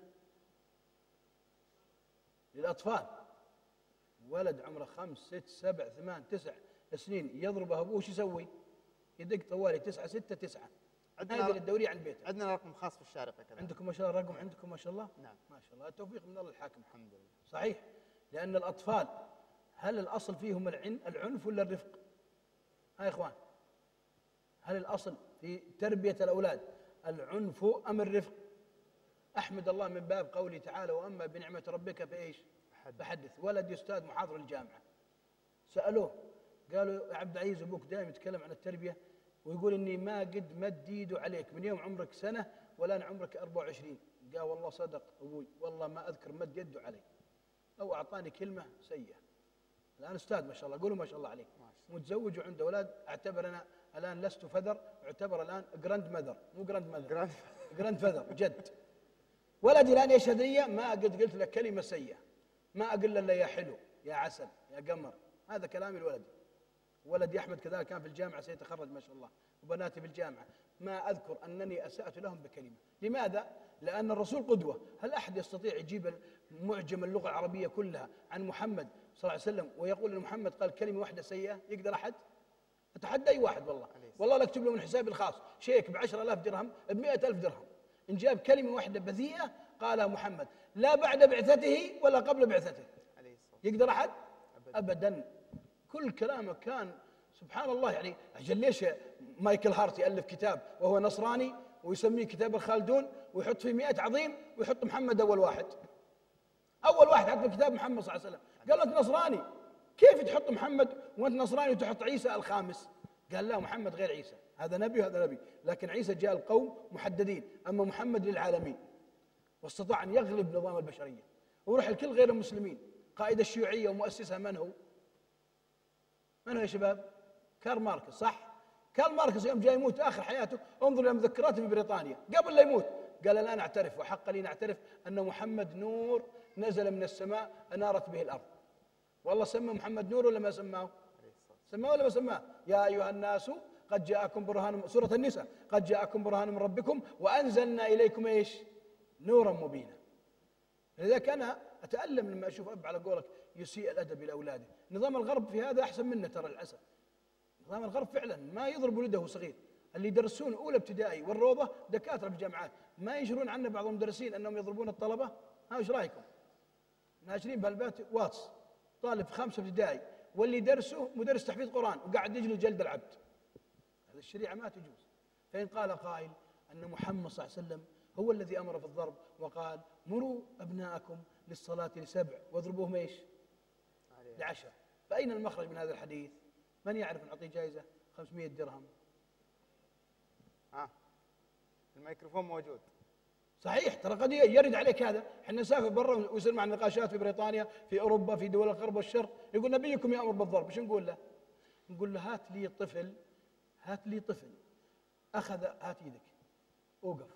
للأطفال. ولد عمره 5 6 7 8 9 سنين يضربه أبوه شو يسوي؟ يدق طوالي 9 6 9. عندنا الدورية عن البيت. عندنا رقم خاص في الشارقة كذا. عندكم ما شاء الله رقم، عندكم ما شاء الله؟ نعم ما شاء الله، التوفيق من الله الحاكم الحمد لله. صحيح. لأن الأطفال هل الأصل فيهم العنف ولا الرفق؟ ها يا إخوان، هل الأصل في تربية الأولاد العنف أم الرفق؟ أحمد الله من باب قوله تعالى وأما بنعمة ربك فإيش؟ بحدث. ولدي أستاذ محاضر الجامعة، سألوه قالوا يا عبد العزيز أبوك دائما يتكلم عن التربية ويقول إني ما قد مد يده عليك من يوم عمرك سنة ولا أنا عمرك 24. قال والله صدق أبوي، والله ما أذكر مد يده علي أو أعطاني كلمة سيئة. الآن أستاذ ما شاء الله، قولوا ما شاء الله عليك، متزوج وعنده أولاد. أعتبر أنا الآن لست فذر، أعتبر الآن جراند ماذر، مو جراند ماذر جراند فذر جد. ولدي الآن يشهد لي ما قد قلت له كلمة سيئة، ما أقول إلا يا حلو يا عسل يا قمر، هذا كلامي لولدي. ولدي أحمد كذلك كان في الجامعة سيتخرج ما شاء الله، وبناتي في الجامعة ما أذكر أنني أسأت لهم بكلمة. لماذا؟ لأن الرسول قدوة. هل أحد يستطيع يجيب معجم اللغة العربية كلها عن محمد صلى الله عليه وسلم ويقول أن محمد قال كلمة واحدة سيئة؟ يقدر أحد؟ أتحدى أي واحد والله. والله لا أكتب له من حسابي الخاص شيك ب10,000 درهم ب100,000 درهم، إن جاء بكلمة واحدة بذيئة قالها محمد لا بعد بعثته ولا قبل بعثته. يقدر أحد؟ أبدا. كل كلامه كان سبحان الله. يعني أجل ليش مايكل هارت يألف كتاب وهو نصراني ويسميه كتاب الخالدون ويحط فيه 100 عظيم ويحط محمد أول واحد، أول واحد حط في كتاب محمد صلى الله عليه وسلم. قال له أنت نصراني كيف تحط محمد وأنت نصراني وتحط عيسى الخامس؟ قال لا محمد غير عيسى، هذا نبي وهذا نبي، لكن عيسى جاء القوم محددين، أما محمد للعالمين واستطاع أن يغلب نظام البشرية ويروح الكل غير المسلمين. قائد الشيوعية ومؤسسها من هو؟ من هو يا شباب؟ كارل ماركس، صح؟ كارل ماركس يوم جاء يموت آخر حياته انظر إلى مذكراته في بريطانيا قبل لا يموت قال الآن أعترف وحق لي نعترف أن محمد نور نزل من السماء أنارت به الأرض. والله سمى محمد نور ولا ما سماه؟ سماه ولا ما سماه؟ يا أيها الناس قد جاءكم برهان، سورة النساء، قد جاءكم برهان من ربكم وأنزلنا إليكم إيش؟ نورا مبينا. لذلك أنا أتألم لما أشوف أب على قولك يسيء الأدب إلى أولاده. نظام الغرب في هذا أحسن منا ترى للأسف. نظام الغرب فعلا ما يضرب ولده صغير. اللي يدرسون أولى ابتدائي والروضة دكاترة في الجامعات، ما يجرون عنا بعض المدرسين أنهم يضربون الطلبة. ها إيش رأيكم؟ ناشرين بهالبيت واتس طالب 5 ابتدائي واللي درسه مدرس تحفيظ قرآن وقاعد يجلد جلد العبد. هذا الشريعة ما تجوز. فإن قال قائل أن محمد صلى الله عليه وسلم هو الذي أمر في الضرب وقال مروا أبناءكم للصلاة ل7 واضربوهم ايش؟ ل10. فأين المخرج من هذا الحديث؟ من يعرف نعطيه جائزة 500 درهم؟ الميكروفون موجود. صحيح ترى قد يرد عليك هذا، احنا نسافر برا ويصير معنا نقاشات في بريطانيا في اوروبا في دول الغرب والشرق، يقول نبيكم يامر بالضرب، ايش نقول له؟ نقول له هات لي طفل، هات لي طفل اخذ، هات يدك اوقف،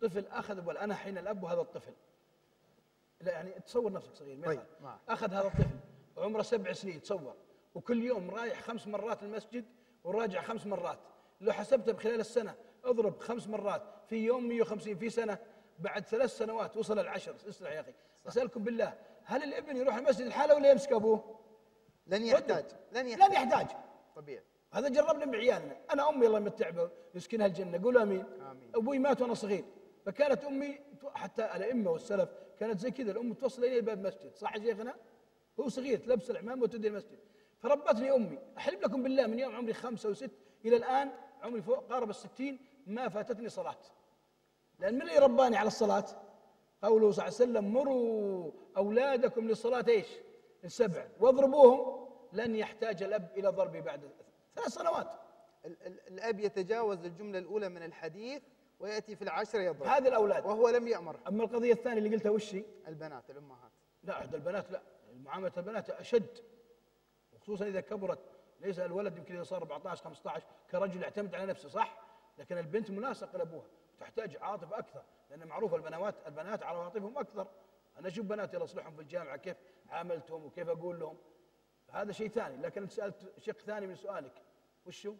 طفل اخذ بول انا حين الاب وهذا الطفل، لا يعني تصور نفسك صغير ما يخالف، اخذ هذا الطفل عمره 7 سنين تصور، وكل يوم رايح 5 مرات المسجد وراجع 5 مرات، لو حسبته بخلال السنه اضرب 5 مرات في يوم 150 في سنه، بعد 3 سنوات وصل 10. اسمع يا اخي، اسالكم بالله هل الابن يروح المسجد لحاله ولا يمسك ابوه؟ لن يحتاج طبيعي. هذا جربنا بعيالنا، انا امي الله يمتع بها ويسكنها الجنه، قولوا امين. ابوي مات وانا صغير، فكانت امي حتى الائمه والسلف كانت زي كذا، الام توصل الي باب المسجد، صح يا شيخنا؟ هو صغير تلبس العمامه وتدي المسجد، فربتني امي، احلف لكم بالله من يوم عمري 5 و6 الى الان عمري فوق قارب 60 ما فاتتني صلاة، لأن من اللي رباني على الصلاة؟ قوله صلى الله عليه وسلم مروا أولادكم للصلاة إيش؟ ل7 واضربوهم. لن يحتاج الأب إلى ضربي بعد 3 سنوات. الأب يتجاوز الجملة الأولى من الحديث ويأتي في ال10 يضرب هذه الأولاد وهو لم يأمر. أما القضية الثانية اللي قلتها وش هي؟ البنات، الأمهات. لا أحد البنات، لا معاملة البنات أشد، وخصوصا إذا كبرت. ليس الولد يمكن إذا صار 14 15 كرجل يعتمد على نفسه صح، لكن البنت مناسقة لأبوها تحتاج عاطفة أكثر، لأن معروف البنات عواطفهم أكثر. أنا أشوف بناتي أصلحهم في الجامعة كيف عاملتهم وكيف أقول لهم، هذا شيء ثاني. لكن أنت سألت شق ثاني من سؤالك وشو؟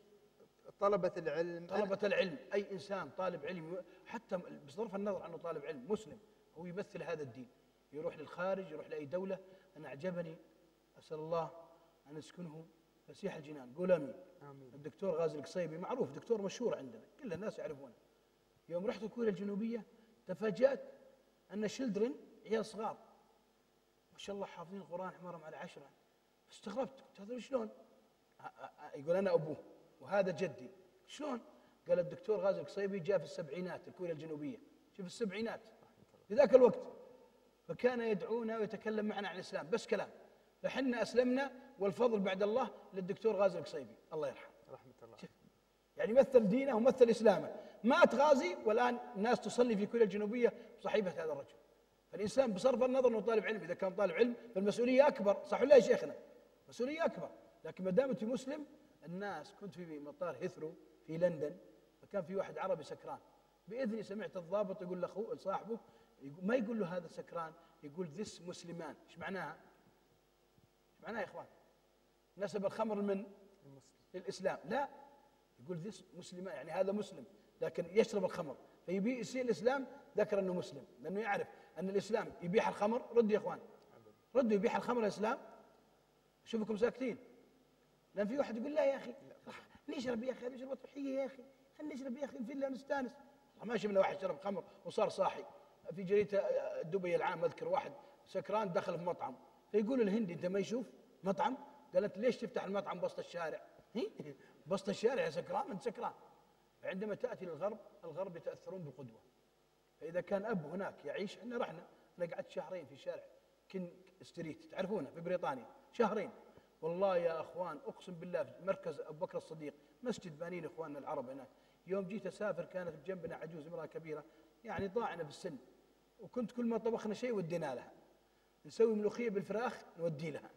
طلبة العلم. طلبة العلم، أي إنسان طالب علم حتى بصرف النظر عنه طالب علم مسلم هو يمثل هذا الدين، يروح للخارج يروح لأي دولة. أنا أعجبني أسأل الله أن يسكنه فسيح الجنان، قول امين. الدكتور غازي القصيبي معروف، دكتور مشهور عندنا كل الناس يعرفونه. يوم رحت كوريا الجنوبيه تفاجات ان شلدرن عيال صغار ما شاء الله حافظين القران حمارهم على 10، استغربت قلت هذول شلون؟ يقول انا ابوه وهذا جدي، شلون؟ قال الدكتور غازي القصيبي جاء في السبعينات كوريا الجنوبيه، شوف السبعينات في ذاك الوقت، فكان يدعونا ويتكلم معنا عن الاسلام بس كلام، فحنا اسلمنا والفضل بعد الله للدكتور غازي القصيبي الله يرحمه رحمه الله. يعني مثل دينه ومثل اسلامه، مات غازي والان الناس تصلي في كوريا الجنوبيه بصحيفه هذا الرجل. فالانسان بصرف النظر انه طالب علم، اذا كان طالب علم فالمسؤوليه اكبر، صح ولا يا شيخنا؟ مسؤوليه اكبر، لكن ما دام انت مسلم. الناس كنت في مطار هيثرو في لندن، فكان في واحد عربي سكران، باذني سمعت الضابط يقول لاخوه لصاحبه، ما يقول له هذا سكران، يقول ذس مسلمان. ايش معناها؟ معناها يا اخوان؟ نسب الخمر من الإسلام، لا يقول ذي مسلمان يعني هذا مسلم لكن يشرب الخمر، فيبي يسيء الإسلام ذكر أنه مسلم، لأنه يعرف أن الإسلام يبيح الخمر. ردوا يا إخوان، ردوا يبيح الخمر الإسلام؟ أشوفكم ساكتين، لأن في واحد يقول لا يا أخي نشرب يا أخي، نشرب أطفحية يا أخي، خلينا نشرب يا أخي في الله نستانس. ماشي من واحد شرب خمر وصار صاحي. في جريدة دبي العام اذكر واحد سكران دخل في مطعم، فيقول الهندي انت ما يشوف مطعم؟ قالت ليش تفتح المطعم بوسط الشارع؟ بوسط الشارع يا سكران، انت سكران. عندما تاتي للغرب، الغرب يتاثرون بقدوه. فاذا كان اب هناك يعيش، احنا رحنا، انا قعدت شهرين في شارع كين ستريت تعرفونه في بريطانيا، شهرين والله يا اخوان اقسم بالله في مركز ابو بكر الصديق، مسجد بانين اخواننا العرب هناك. يوم جيت اسافر كانت بجنبنا عجوز امراه كبيره يعني طاعنه بالسن، وكنت كل ما طبخنا شيء ودينا لها، نسوي ملوخيه بالفراخ نودي لها،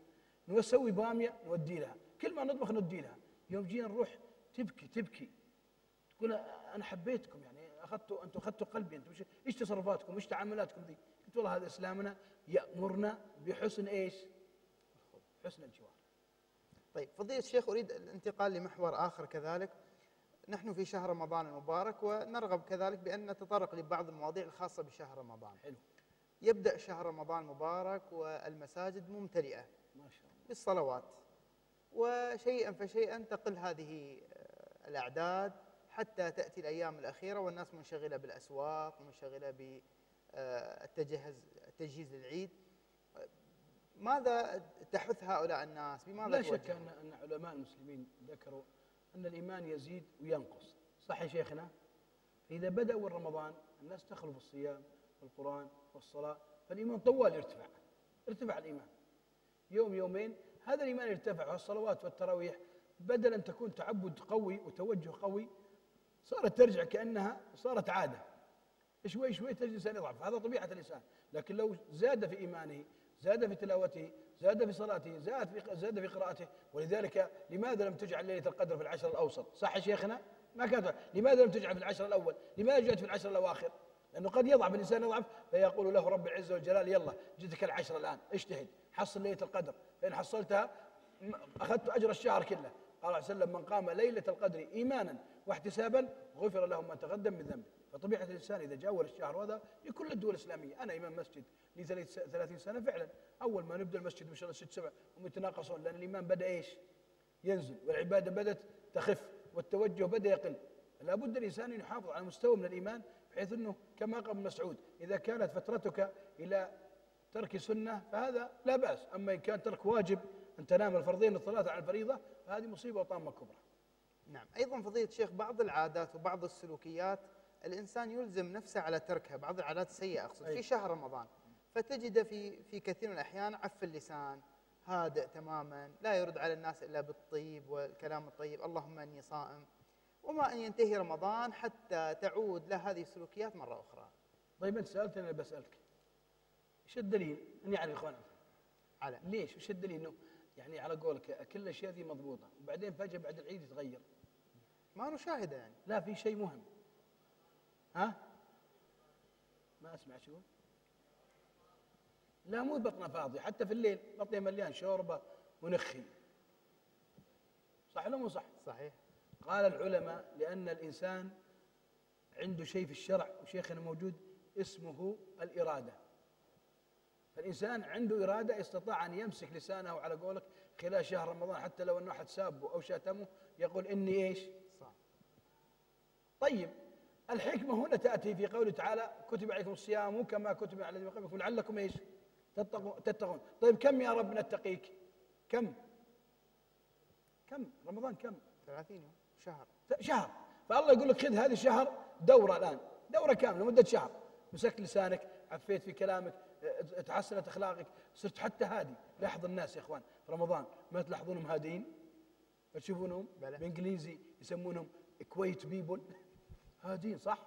نسوي باميه نودي لها، كل ما نطبخ نودي لها. يوم جينا نروح تبكي تقول انا حبيتكم يعني انتم اخذتوا قلبي، انتم ايش تصرفاتكم ايش تعاملاتكم ذي؟ قلت والله هذا اسلامنا يامرنا بحسن ايش؟ حسن الجوار. طيب فضيلة الشيخ اريد الانتقال لمحور اخر كذلك. نحن في شهر رمضان المبارك ونرغب كذلك بأن نتطرق لبعض المواضيع الخاصة بشهر رمضان. حلو. يبدأ شهر رمضان المبارك والمساجد ممتلئة ما شاء الله بالصلوات، وشيئا فشيئا تقل هذه الأعداد حتى تأتي الأيام الأخيرة والناس منشغلة بالأسواق، منشغلة بالتجهيز للعيد. ماذا تحث هؤلاء الناس؟ بماذا لا شك أن علماء المسلمين ذكروا أن الإيمان يزيد وينقص، صح يا شيخنا؟ إذا بدأوا رمضان الناس تخلو في الصيام والقرآن والصلاة، فالإيمان طوال يرتفع، ارتفع الإيمان يوم يومين، هذا الإيمان يرتفع، والصلوات والتراويح بدل أن تكون تعبد قوي وتوجه قوي صارت ترجع كأنها صارت عادة، شوي شوي تجد الإنسان يضعف، هذا طبيعة الإنسان، لكن لو زاد في إيمانه، زاد في تلاوته، زاد في صلاته، زاد في قراءته. ولذلك لماذا لم تجعل ليلة القدر في العشر الأوسط؟ صح يا شيخنا؟ ما كانت، لماذا لم تجعل في العشر الأول؟ لماذا جاءت في العشر الأواخر؟ لأنه قد يضعف الإنسان يضعف فيقول له رب العزة والجلال يلا جدك العشر الآن اجتهد حصل ليلة القدر، فإن حصلتها أخذت أجر الشهر كله. قال عليه وسلم من قام ليلة القدر إيمانا واحتسابا غفر له ما تقدم من ذنبه. فطبيعة الإنسان إذا جاور الشهر هذا في كل الدول الإسلامية، أنا إمام مسجد لي 30 سنة فعلا، أول ما نبدأ المسجد مش 6 7 هم يتناقصون، لأن الإيمان بدأ إيش؟ ينزل، والعبادة بدأت تخف، والتوجه بدأ يقل. لا بد الإنسان أن يحافظ على مستوى من الإيمان، بحيث أنه كما قال ابن مسعود إذا كانت فترتك إلى ترك سنة فهذا لا بأس، أما إن كان ترك واجب أن تنام الفرضين الثلاثة عن الفريضة فهذه مصيبة وطامة كبرى. نعم، أيضا فضيلة الشيخ بعض العادات وبعض السلوكيات الإنسان يلزم نفسه على تركها، بعض العادات السيئة أقصد في شهر رمضان، فتجد في كثير من الأحيان عف اللسان، هادئ تماما، لا يرد على الناس إلا بالطيب والكلام الطيب، اللهم أني صائم، وما أن ينتهي رمضان حتى تعود له هذه السلوكيات مرة أخرى. طيب أنت سألتني أنا بسألك، إيش الدليل؟ أني أعرف إخواني على ليش؟ وش الدليل؟ إنه يعني على قولك كل الأشياء ذي مضبوطة، وبعدين فجأة بعد العيد يتغير. ما نشاهده يعني. لا في شيء مهم. ها؟ ما اسمع شو؟ لا مو بطنه فاضي، حتى في الليل بطنه مليان شوربه ونخي. صح ولا مو صح؟ صحيح. قال العلماء لان الانسان عنده شيء في الشرع وشيخنا موجود اسمه الاراده. فالانسان عنده اراده استطاع ان يمسك لسانه على قولك خلال شهر رمضان، حتى لو ان واحد سابه او شتمه يقول اني ايش؟ صح. طيب الحكمة هنا تأتي في قوله تعالى كتب عليكم الصيام كما كتب على الذين من قبلكم لعلكم ايش؟ تتقون. طيب كم يا رب نتقيك؟ كم؟ رمضان كم؟ 30 يوم، شهر. فالله يقول لك خذ هذا الشهر دورة الآن، دورة كاملة مدة شهر، مسكت لسانك، عفيت في كلامك، تحسنت أخلاقك، صرت حتى هادي. لاحظ الناس يا إخوان في رمضان ما تلاحظونهم هادين؟ تشوفونهم بالإنجليزي يسمونهم كويت بيبل، هادين صح؟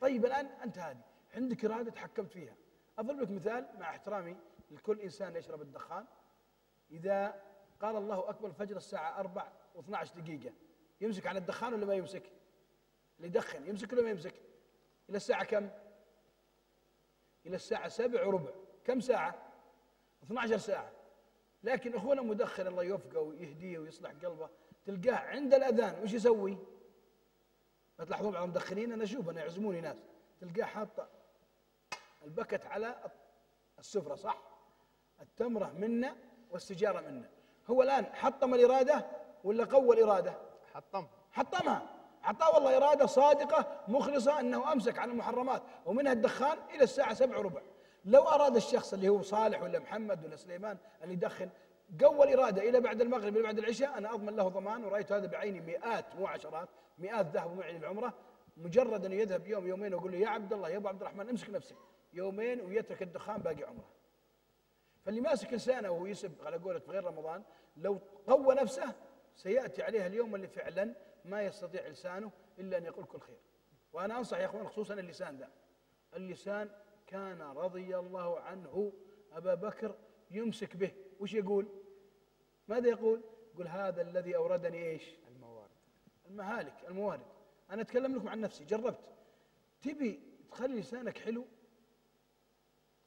طيب الآن أنت هادي، عندك إرادة تحكمت فيها. أضرب لك مثال مع احترامي لكل إنسان يشرب الدخان، إذا قال الله أكبر الفجر الساعة 4:12 يمسك عن الدخان ولا ما يمسك؟ اللي يدخن يمسك ولا ما يمسك؟ إلى الساعة كم؟ إلى الساعة 7:15، كم ساعة؟ 12 ساعة. لكن أخونا مدخن الله يوفقه ويهديه ويصلح قلبه، تلقاه عند الأذان وش يسوي؟ ما تلاحظون بعض المدخنين، انا اشوف انا يعزموني ناس تلقاه حاط البكت على السفره، صح؟ التمره منا والسجاره منا. هو الان حطم الاراده ولا قوى الاراده؟ حطمها. أعطاه والله إرادة صادقة مخلصة أنه أمسك عن المحرمات ومنها الدخان إلى الساعة 7:15. لو أراد الشخص اللي هو صالح ولا محمد ولا سليمان أن يدخن قوى الإرادة إلى بعد المغرب إلى بعد العشاء، أنا أضمن له ضمان، ورأيت هذا بعيني مئات مو عشرات، مئات ذهبوا معي للعمرة، مجرد أن يذهب يوم يومين وأقول له يا عبد الله يا أبو عبد الرحمن امسك نفسك يومين ويترك الدخان باقي عمره. فاللي ماسك لسانه وهو يسب على قولة غير رمضان لو قوى نفسه سيأتي عليها اليوم اللي فعلا ما يستطيع لسانه إلا أن يقول كل خير. وأنا أنصح يا أخوان خصوصا اللسان ده، اللسان كان رضي الله عنه أبا بكر يمسك به، وش يقول؟ ماذا يقول؟ يقول هذا الذي أوردني إيش؟ الموارد، المهالك، الموارد. أنا أتكلم لكم عن نفسي، جربت. تبي تخلي لسانك حلو؟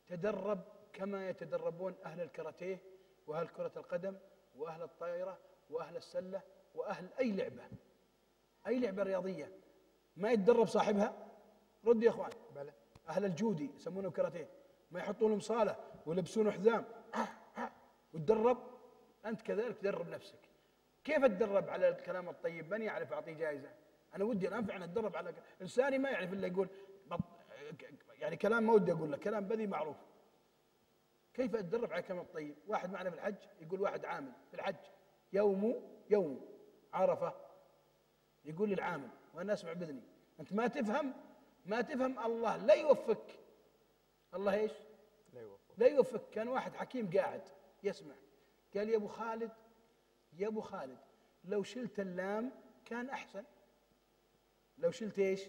تدرب كما يتدربون أهل الكاراتيه وأهل كرة القدم وأهل الطائرة وأهل السلة وأهل أي لعبة، أي لعبة رياضية ما يتدرب صاحبها. رد يا إخوان، أهل الجودي يسمونه كاراتيه، ما يحطوا لهم صالة ويلبسون حزام وتدرب. أنت كذلك تدرب نفسك. كيف أتدرب على الكلام الطيب؟ من يعرف أعطيه جائزة. أنا ودي الآن فعلا أتدرب على إنساني ما يعرف إلا يقول يعني كلام ما ودي أقول لك، كلام بذي معروف. كيف أتدرب على كلام الطيب؟ واحد معنا في الحج يقول، واحد عامل في الحج يوم عرفة، يقول للعامل وأنا أسمع بإذني، أنت ما تفهم الله لا يوفقك. الله إيش؟ لا يوفقك. كان واحد حكيم قاعد يسمع، قال يا أبو خالد لو شلت اللام كان أحسن. لو شلت إيش؟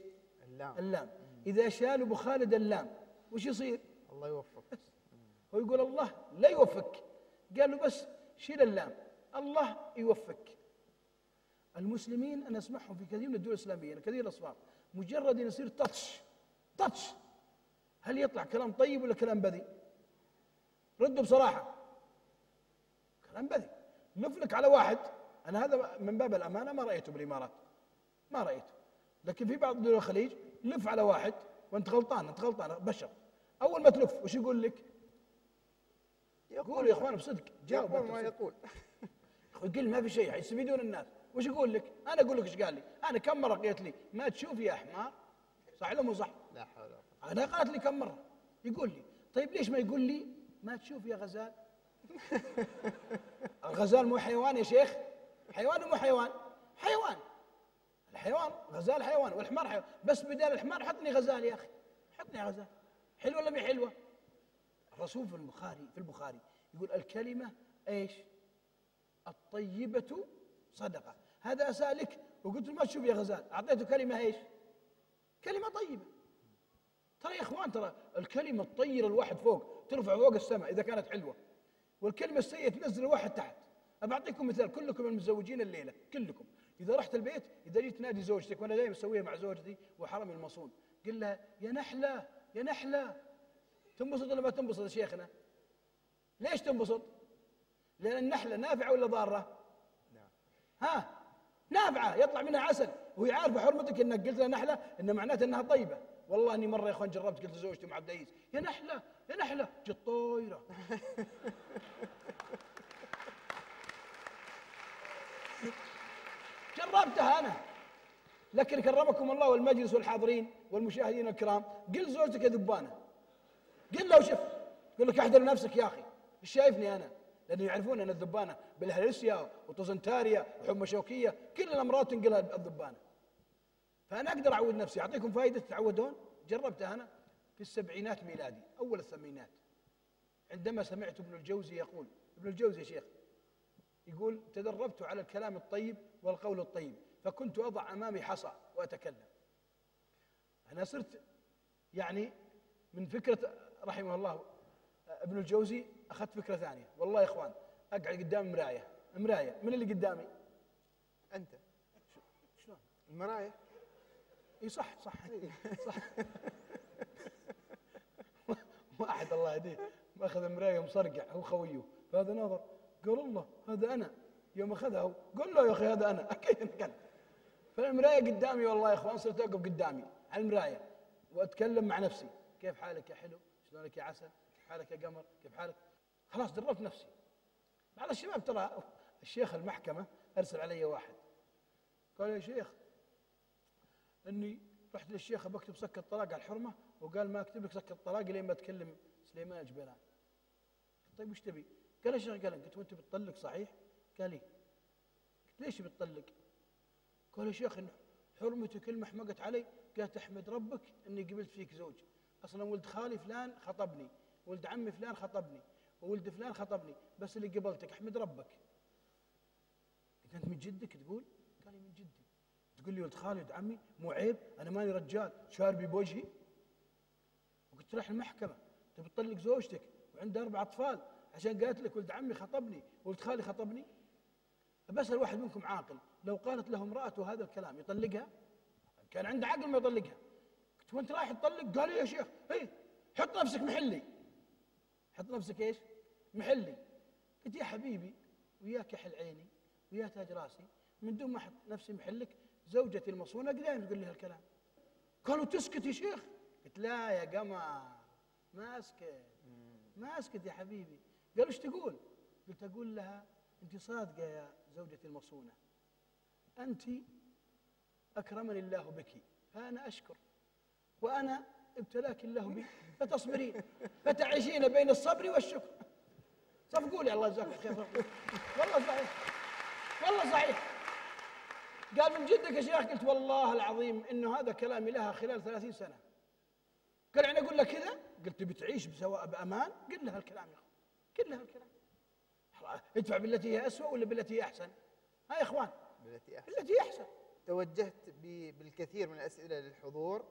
اللام. إذا شال أبو خالد اللام وش يصير؟ الله يوفق. هو يقول الله لا يوفقك، قال له بس شيل اللام الله يوفقك. المسلمين أنا أسمعهم في كثير من الدول الإسلامية، كثير الأصوات مجرد أن يصير تاتش هل يطلع كلام طيب ولا كلام بذي؟ ردوا بصراحة، كلام بذي. نفلك على واحد، أنا هذا من باب الأمانة ما رأيته بالإمارات، ما رأيته، لكن في بعض دول الخليج لف على واحد وأنت غلطان، أنت غلطان بشر. أول ما تلف وش يقول لك؟ يقول يا إخوان بصدق، جاوب ما يقول. يقول ما في شيء حيستفيدون الناس. وش يقول لك؟ أنا أقول لك إيش قال لي، أنا كم مرة قالت لي ما تشوف يا حمار، صح ولا مو صح؟ لا حول ولا قوة. أنا قالت لي كم مرة، يقول لي طيب ليش ما يقول لي ما تشوف يا غزال؟ الغزال مو حيوان يا شيخ، حيوان مو حيوان، حيوان. الحيوان غزال حيوان والحمار حيوان، بس بدال الحمار حطني غزال يا أخي، حطني غزال. حلوة ولا مي حلوة؟ الرسول في البخاري يقول الكلمة ايش؟ الطيبة صدقة. هذا أسألك وقلت له ما تشوف يا غزال، أعطيته كلمة ايش؟ كلمة طيبة. ترى يا إخوان، ترى الكلمة الطيبة الواحد فوق ترفع فوق السماء إذا كانت حلوة، والكلمة السيئة تنزل الواحد تحت. أبى أعطيكم مثال، كلكم المتزوجين الليلة كلكم إذا رحت البيت، إذا جيت نادي زوجتك، وأنا دائما أسويها مع زوجتي وحرمي المصون، قل لها يا نحلة يا نحلة، تنبسط ولا ما تنبسط يا شيخنا؟ ليش تنبسط؟ لأن النحلة نافعة ولا ضارة؟ ها نافعة، يطلع منها عسل، وهي عارفة حرمتك إنك قلت لها نحلة، إن معناته إنها طيبة. والله إني مرة يا إخوان جربت، قلت لزوجتي مع عبد العزيز يا نحلة يا نحلة، جت طايرة. جربتها أنا، لكن كرمكم الله والمجلس والحاضرين والمشاهدين الكرام، قل زوجتك يا ذبانة، قل لو شف يقول لك احذر نفسك يا أخي، إيش شايفني أنا؟ لأنه يعرفون أن الذبانة بالهلسيا وطوزنتاريا وحمى شوكية كل الأمراض تنقلها الذبانة. فأنا أقدر أعود نفسي. أعطيكم فائدة تتعودون، جربتها أنا في السبعينات ميلادي، أول الثمانينات، عندما سمعت ابن الجوزي يقول، ابن الجوزي يا شيخ يقول تدربت على الكلام الطيب والقول الطيب، فكنت أضع أمامي حصى وأتكلم. أنا صرت يعني من فكرة رحمه الله ابن الجوزي أخذت فكرة ثانية. والله يا إخوان أقعد قدام مراية، من اللي قدامي؟ أنت. شلون؟ المراية. اي صح. واحد الله يهديه ماخذ مراية ومصرقع هو خويه، فهذا نظر قال الله هذا أنا، يوم أخذها هو قال له يا أخي هذا أنا أكيد أنا. فالمراية قدامي، والله يا إخوان صرت أوقف قدامي على المراية وأتكلم مع نفسي، كيف حالك يا حلو؟ شلونك يا عسل؟ كيف حالك يا قمر؟ كيف حالك؟ خلاص دربت نفسي. بعض الشباب ترى الشيخ المحكمة أرسل علي واحد قال يا شيخ اني رحت للشيخ بكتب سكة طلاق على الحرمة، وقال ما اكتب لك سكة طلاق لين ما اتكلم سليمان الجبيلان. قلت طيب وش تبي؟ قال يا شيخ قلم. قلت وانت بتطلق صحيح؟ قال لي. قلت ليش بتطلق؟ قال يا شيخ ان حرمتي كلمة حمقت علي، قالت احمد ربك اني قبلت فيك زوج، اصلا ولد خالي فلان خطبني، ولد عمي فلان خطبني، وولد فلان خطبني، بس اللي قبلتك احمد ربك. قلت انت من جدك تقول؟ قال لي من جدي. تقول لي ولد خالي ولد عمي مو عيب؟ انا ماني رجال شاربي بوجهي؟ وقلت رايح المحكمة تبي تطلق زوجتك وعندها 4 أطفال عشان قالت لك ولد عمي خطبني ولد خالي خطبني؟ بسأل واحد منكم عاقل لو قالت له امرأته هذا الكلام يطلقها؟ كان عنده عقل ما يطلقها. قلت وانت رايح تطلق؟ قال لي يا شيخ اي حط نفسك محلي. حط نفسك ايش؟ محلي. قلت يا حبيبي ويا كحل عيني ويا تاج راسي، من دون ما احط نفسي محلك زوجتي المصونه قد دائما تقول لي هالكلام. قالوا تسكت يا شيخ؟ قلت لا يا قمر ما اسكت ما اسكت يا حبيبي. قالوا ايش تقول؟ قلت اقول لها انت صادقه يا زوجتي المصونه، انت اكرمني الله بك فانا اشكر، وانا ابتلاك الله بي فتصبرين فتعيشين بين الصبر والشكر. صفقوا لي الله يجزاكم خير. والله صحيح والله صحيح. قال من جدك يا شيخ؟ قلت والله العظيم انه هذا كلامي لها خلال 30 سنه. قال يعني اقول لك كذا؟ قلت بتعيش بسواء بامان؟ قل لها الكلام يا اخوان، قل لها الكلام. ادفع بالتي هي اسوء ولا بالتي هي احسن؟ ها يا اخوان بالتي احسن. بالتي احسن. توجهت بالكثير من الاسئله للحضور.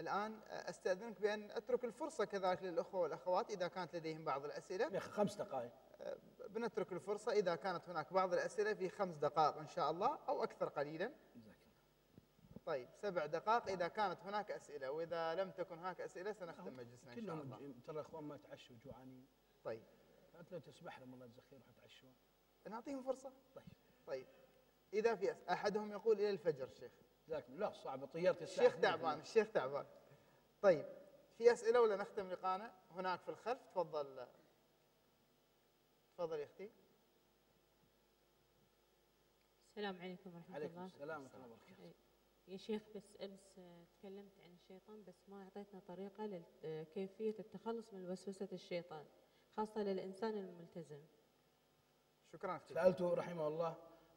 الان استاذنك بان اترك الفرصه كذلك للاخوه والاخوات اذا كانت لديهم بعض الاسئله. يا اخي 5 دقائق. بنترك الفرصة إذا كانت هناك بعض الأسئلة في 5 دقائق إن شاء الله أو أكثر قليلا. طيب 7 دقائق إذا كانت هناك أسئلة، وإذا لم تكن هناك أسئلة سنختم مجلسنا إن شاء الله. ترى إخوان ما تعشوا جوعانين. طيب أنت لو تسمح لهم الله يجزاك خير راح يتعشون. نعطيهم فرصة. طيب إذا في أحدهم يقول إلى الفجر شيخ. جزاكم الله. صعبة طيارتي الساعة. الشيخ تعبان، الشيخ تعبان. طيب في أسئلة ولا نختم لقاءنا؟ هناك في الخلف تفضل. تفضل يا اختي. السلام عليكم ورحمة الله. عليكم السلام ورحمة الله وبركاته. يا شيخ بس امس تكلمت عن الشيطان بس ما اعطيتنا طريقة كيفية التخلص من وسوسة الشيطان خاصة للإنسان الملتزم. شكرا اختي. سألته رحمه الله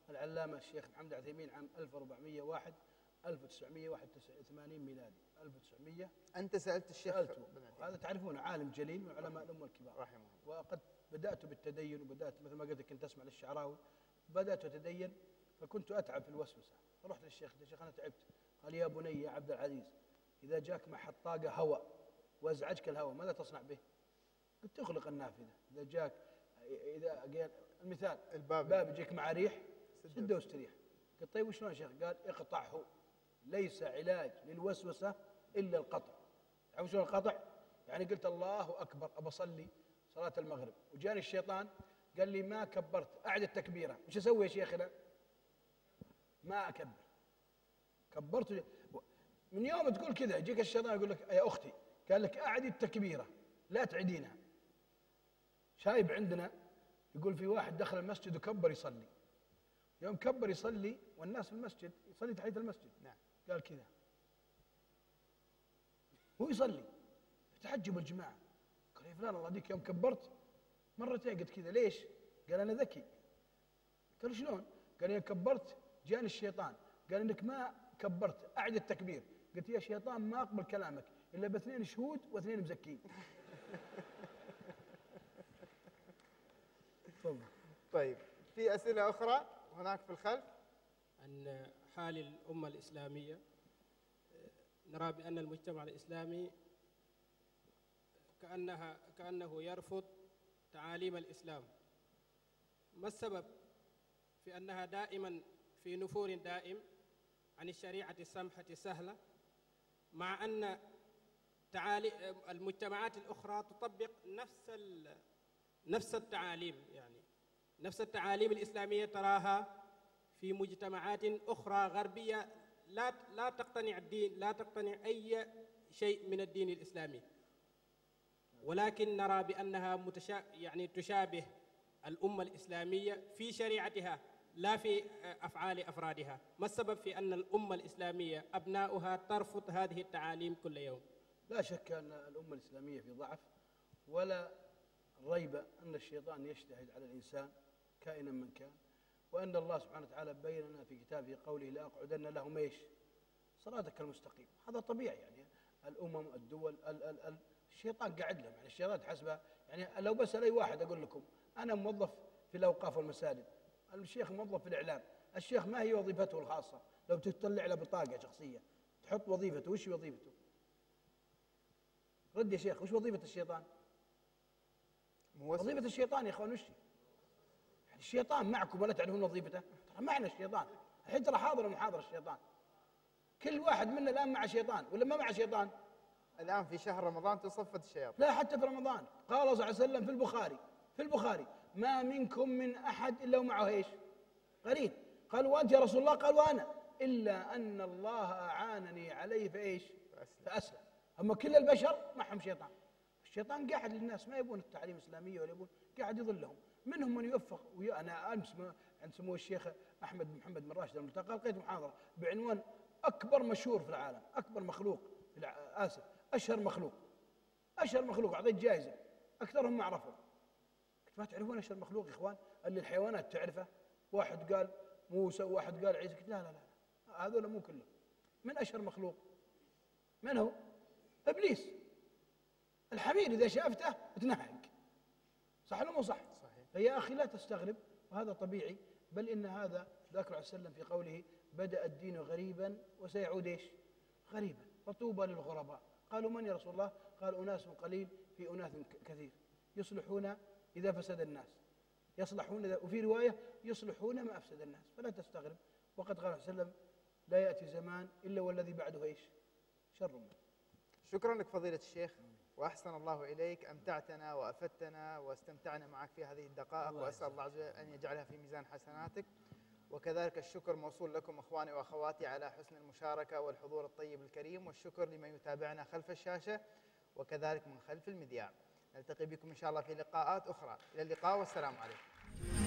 العلامة الشيخ محمد العثيمين عام 1401 1981 ميلادي 1900. أنت سألت الشيخ؟ سألته. هذا تعرفونه عالم جليل من علماء الأمة الكبار رحمه الله. وقد بدأت بالتدين، وبدأت مثل ما قلت كنت أسمع للشعراوي، بدأت أتدين فكنت أتعب في الوسوسة، فرحت للشيخ، قلت يا شيخ أنا تعبت. قال يا بني يا عبد العزيز إذا جاك مع حطاقة هوى وأزعجك الهوى ماذا تصنع به؟ قلت تغلق النافذة، إذا جاك إذا المثال الباب يجيك مع ريح سده واستريح. قلت طيب وشلون يا شيخ؟ قال اقطعه، ليس علاج للوسوسة إلا القطع. تعرفون شلون القطع؟ يعني قلت الله أكبر أبى أصلي صلاة المغرب وجاني الشيطان قال لي ما كبرت أعد التكبيرة، وش أسوي يا شيخنا؟ ما أكبر. كبرت من يوم تقول كذا يجيك الشيطان يقول لك يا أختي قال لك أعد التكبيرة لا تعدينها. شايب عندنا يقول في واحد دخل المسجد وكبر يصلي، يوم كبر يصلي والناس في المسجد يصلي تحية المسجد. نعم. قال كذا هو يصلي تعجب الجماعة. قال يا فلان الله ديك يوم كبرت مرتين قلت كذا ليش؟ قال انا ذكي. قال شلون؟ قال يوم كبرت جاني الشيطان قال انك ما كبرت اعد التكبير. قلت يا شيطان ما اقبل كلامك الا باثنين شهود واثنين مزكين. تفضل. طيب في اسئله اخرى هناك في الخلف؟ عن حال الامه الاسلاميه نرى بان المجتمع الاسلامي كأنه يرفض تعاليم الإسلام. ما السبب في أنها دائما في نفور دائم عن الشريعة السمحة السهلة مع أن المجتمعات الأخرى تطبق نفس التعاليم، يعني نفس التعاليم الإسلامية تراها في مجتمعات أخرى غربية لا تقتنع الدين، لا تقتنع أي شيء من الدين الإسلامي، ولكن نرى بأنها يعني تشابه الأمة الإسلامية في شريعتها لا في أفعال أفرادها. ما السبب في أن الأمة الإسلامية أبناؤها ترفض هذه التعاليم كل يوم؟ لا شك أن الأمة الإسلامية في ضعف، ولا ريب أن الشيطان يجتهد على الإنسان كائنا من كان، وأن الله سبحانه وتعالى بين لنا في كتابه قوله لأقعدن لهم ايش؟ صراطك المستقيم. هذا طبيعي، يعني الأمم الدول الشيطان قاعد لهم، يعني الشيطان حسبه، يعني لو بسأل أي واحد أقول لكم أنا موظف في الأوقاف والمساجد، الشيخ موظف في الإعلام، الشيخ ما هي وظيفته الخاصة؟ لو تطلع له بطاقة شخصية تحط وظيفته، وش وظيفته؟ رد يا شيخ، وش وظيفة الشيطان؟ وظيفة الشيطان يا اخوان وش؟ يعني الشيطان معكم ولا تعرفون وظيفته؟ ترى معنا الشيطان، الحين ترى حاضر ومحاضر الشيطان. كل واحد منا الآن مع شيطان ولا ما مع شيطان؟ الآن في شهر رمضان تصفت الشياطين. لا حتى في رمضان، قال صلى الله عليه وسلم في البخاري، ما منكم من أحد إلا ومعه إيش؟ قرين. قال وأنت يا رسول الله؟ قال وأنا، إلا أن الله أعانني عليه فإيش؟ فأسلم. أما كل البشر معهم شيطان. الشيطان قاعد للناس ما يبون التعليم الإسلامية ولا يبون، قاعد يضلهم. منهم من يوفق، أنا أمس عند سمو الشيخ أحمد بن محمد بن راشد الملتقى لقيت محاضرة بعنوان أكبر مشهور في العالم، أكبر مخلوق آسف، أشهر مخلوق، أعطيت جائزة، أكثرهم ما عرفوا. ما تعرفون ايش المخلوق يا اخوان اللي الحيوانات تعرفه؟ واحد قال موسى وواحد قال عيسى، لا لا لا هذول مو كلهم. من اشهر مخلوق؟ من هو؟ ابليس. الحمير اذا شافته تنهق، صح ولا مو صح؟ صحيح. فيا اخي لا تستغرب، وهذا طبيعي، بل ان هذا ذكر عليه السلام في قوله بدا الدين غريبا وسيعود ايش؟ غريبا وطوبى للغرباء. قالوا من يا رسول الله؟ قال اناس قليل في اناس كثير يصلحون إذا فسد الناس، يصلحون إذا، وفي رواية يصلحون ما أفسد الناس. فلا تستغرب، وقد قال صلى الله عليه وسلم لا يأتي زمان إلا والذي بعده إيش؟ شر منه. شكرا لك فضيلة الشيخ، وأحسن الله إليك، أمتعتنا وأفدتنا واستمتعنا معك في هذه الدقائق، وأسأل الله عز وجل أن يجعلها في ميزان حسناتك. وكذلك الشكر موصول لكم أخواني وأخواتي على حسن المشاركة والحضور الطيب الكريم، والشكر لمن يتابعنا خلف الشاشة وكذلك من خلف المذياع. نلتقي بكم إن شاء الله في لقاءات أخرى، إلى اللقاء والسلام عليكم.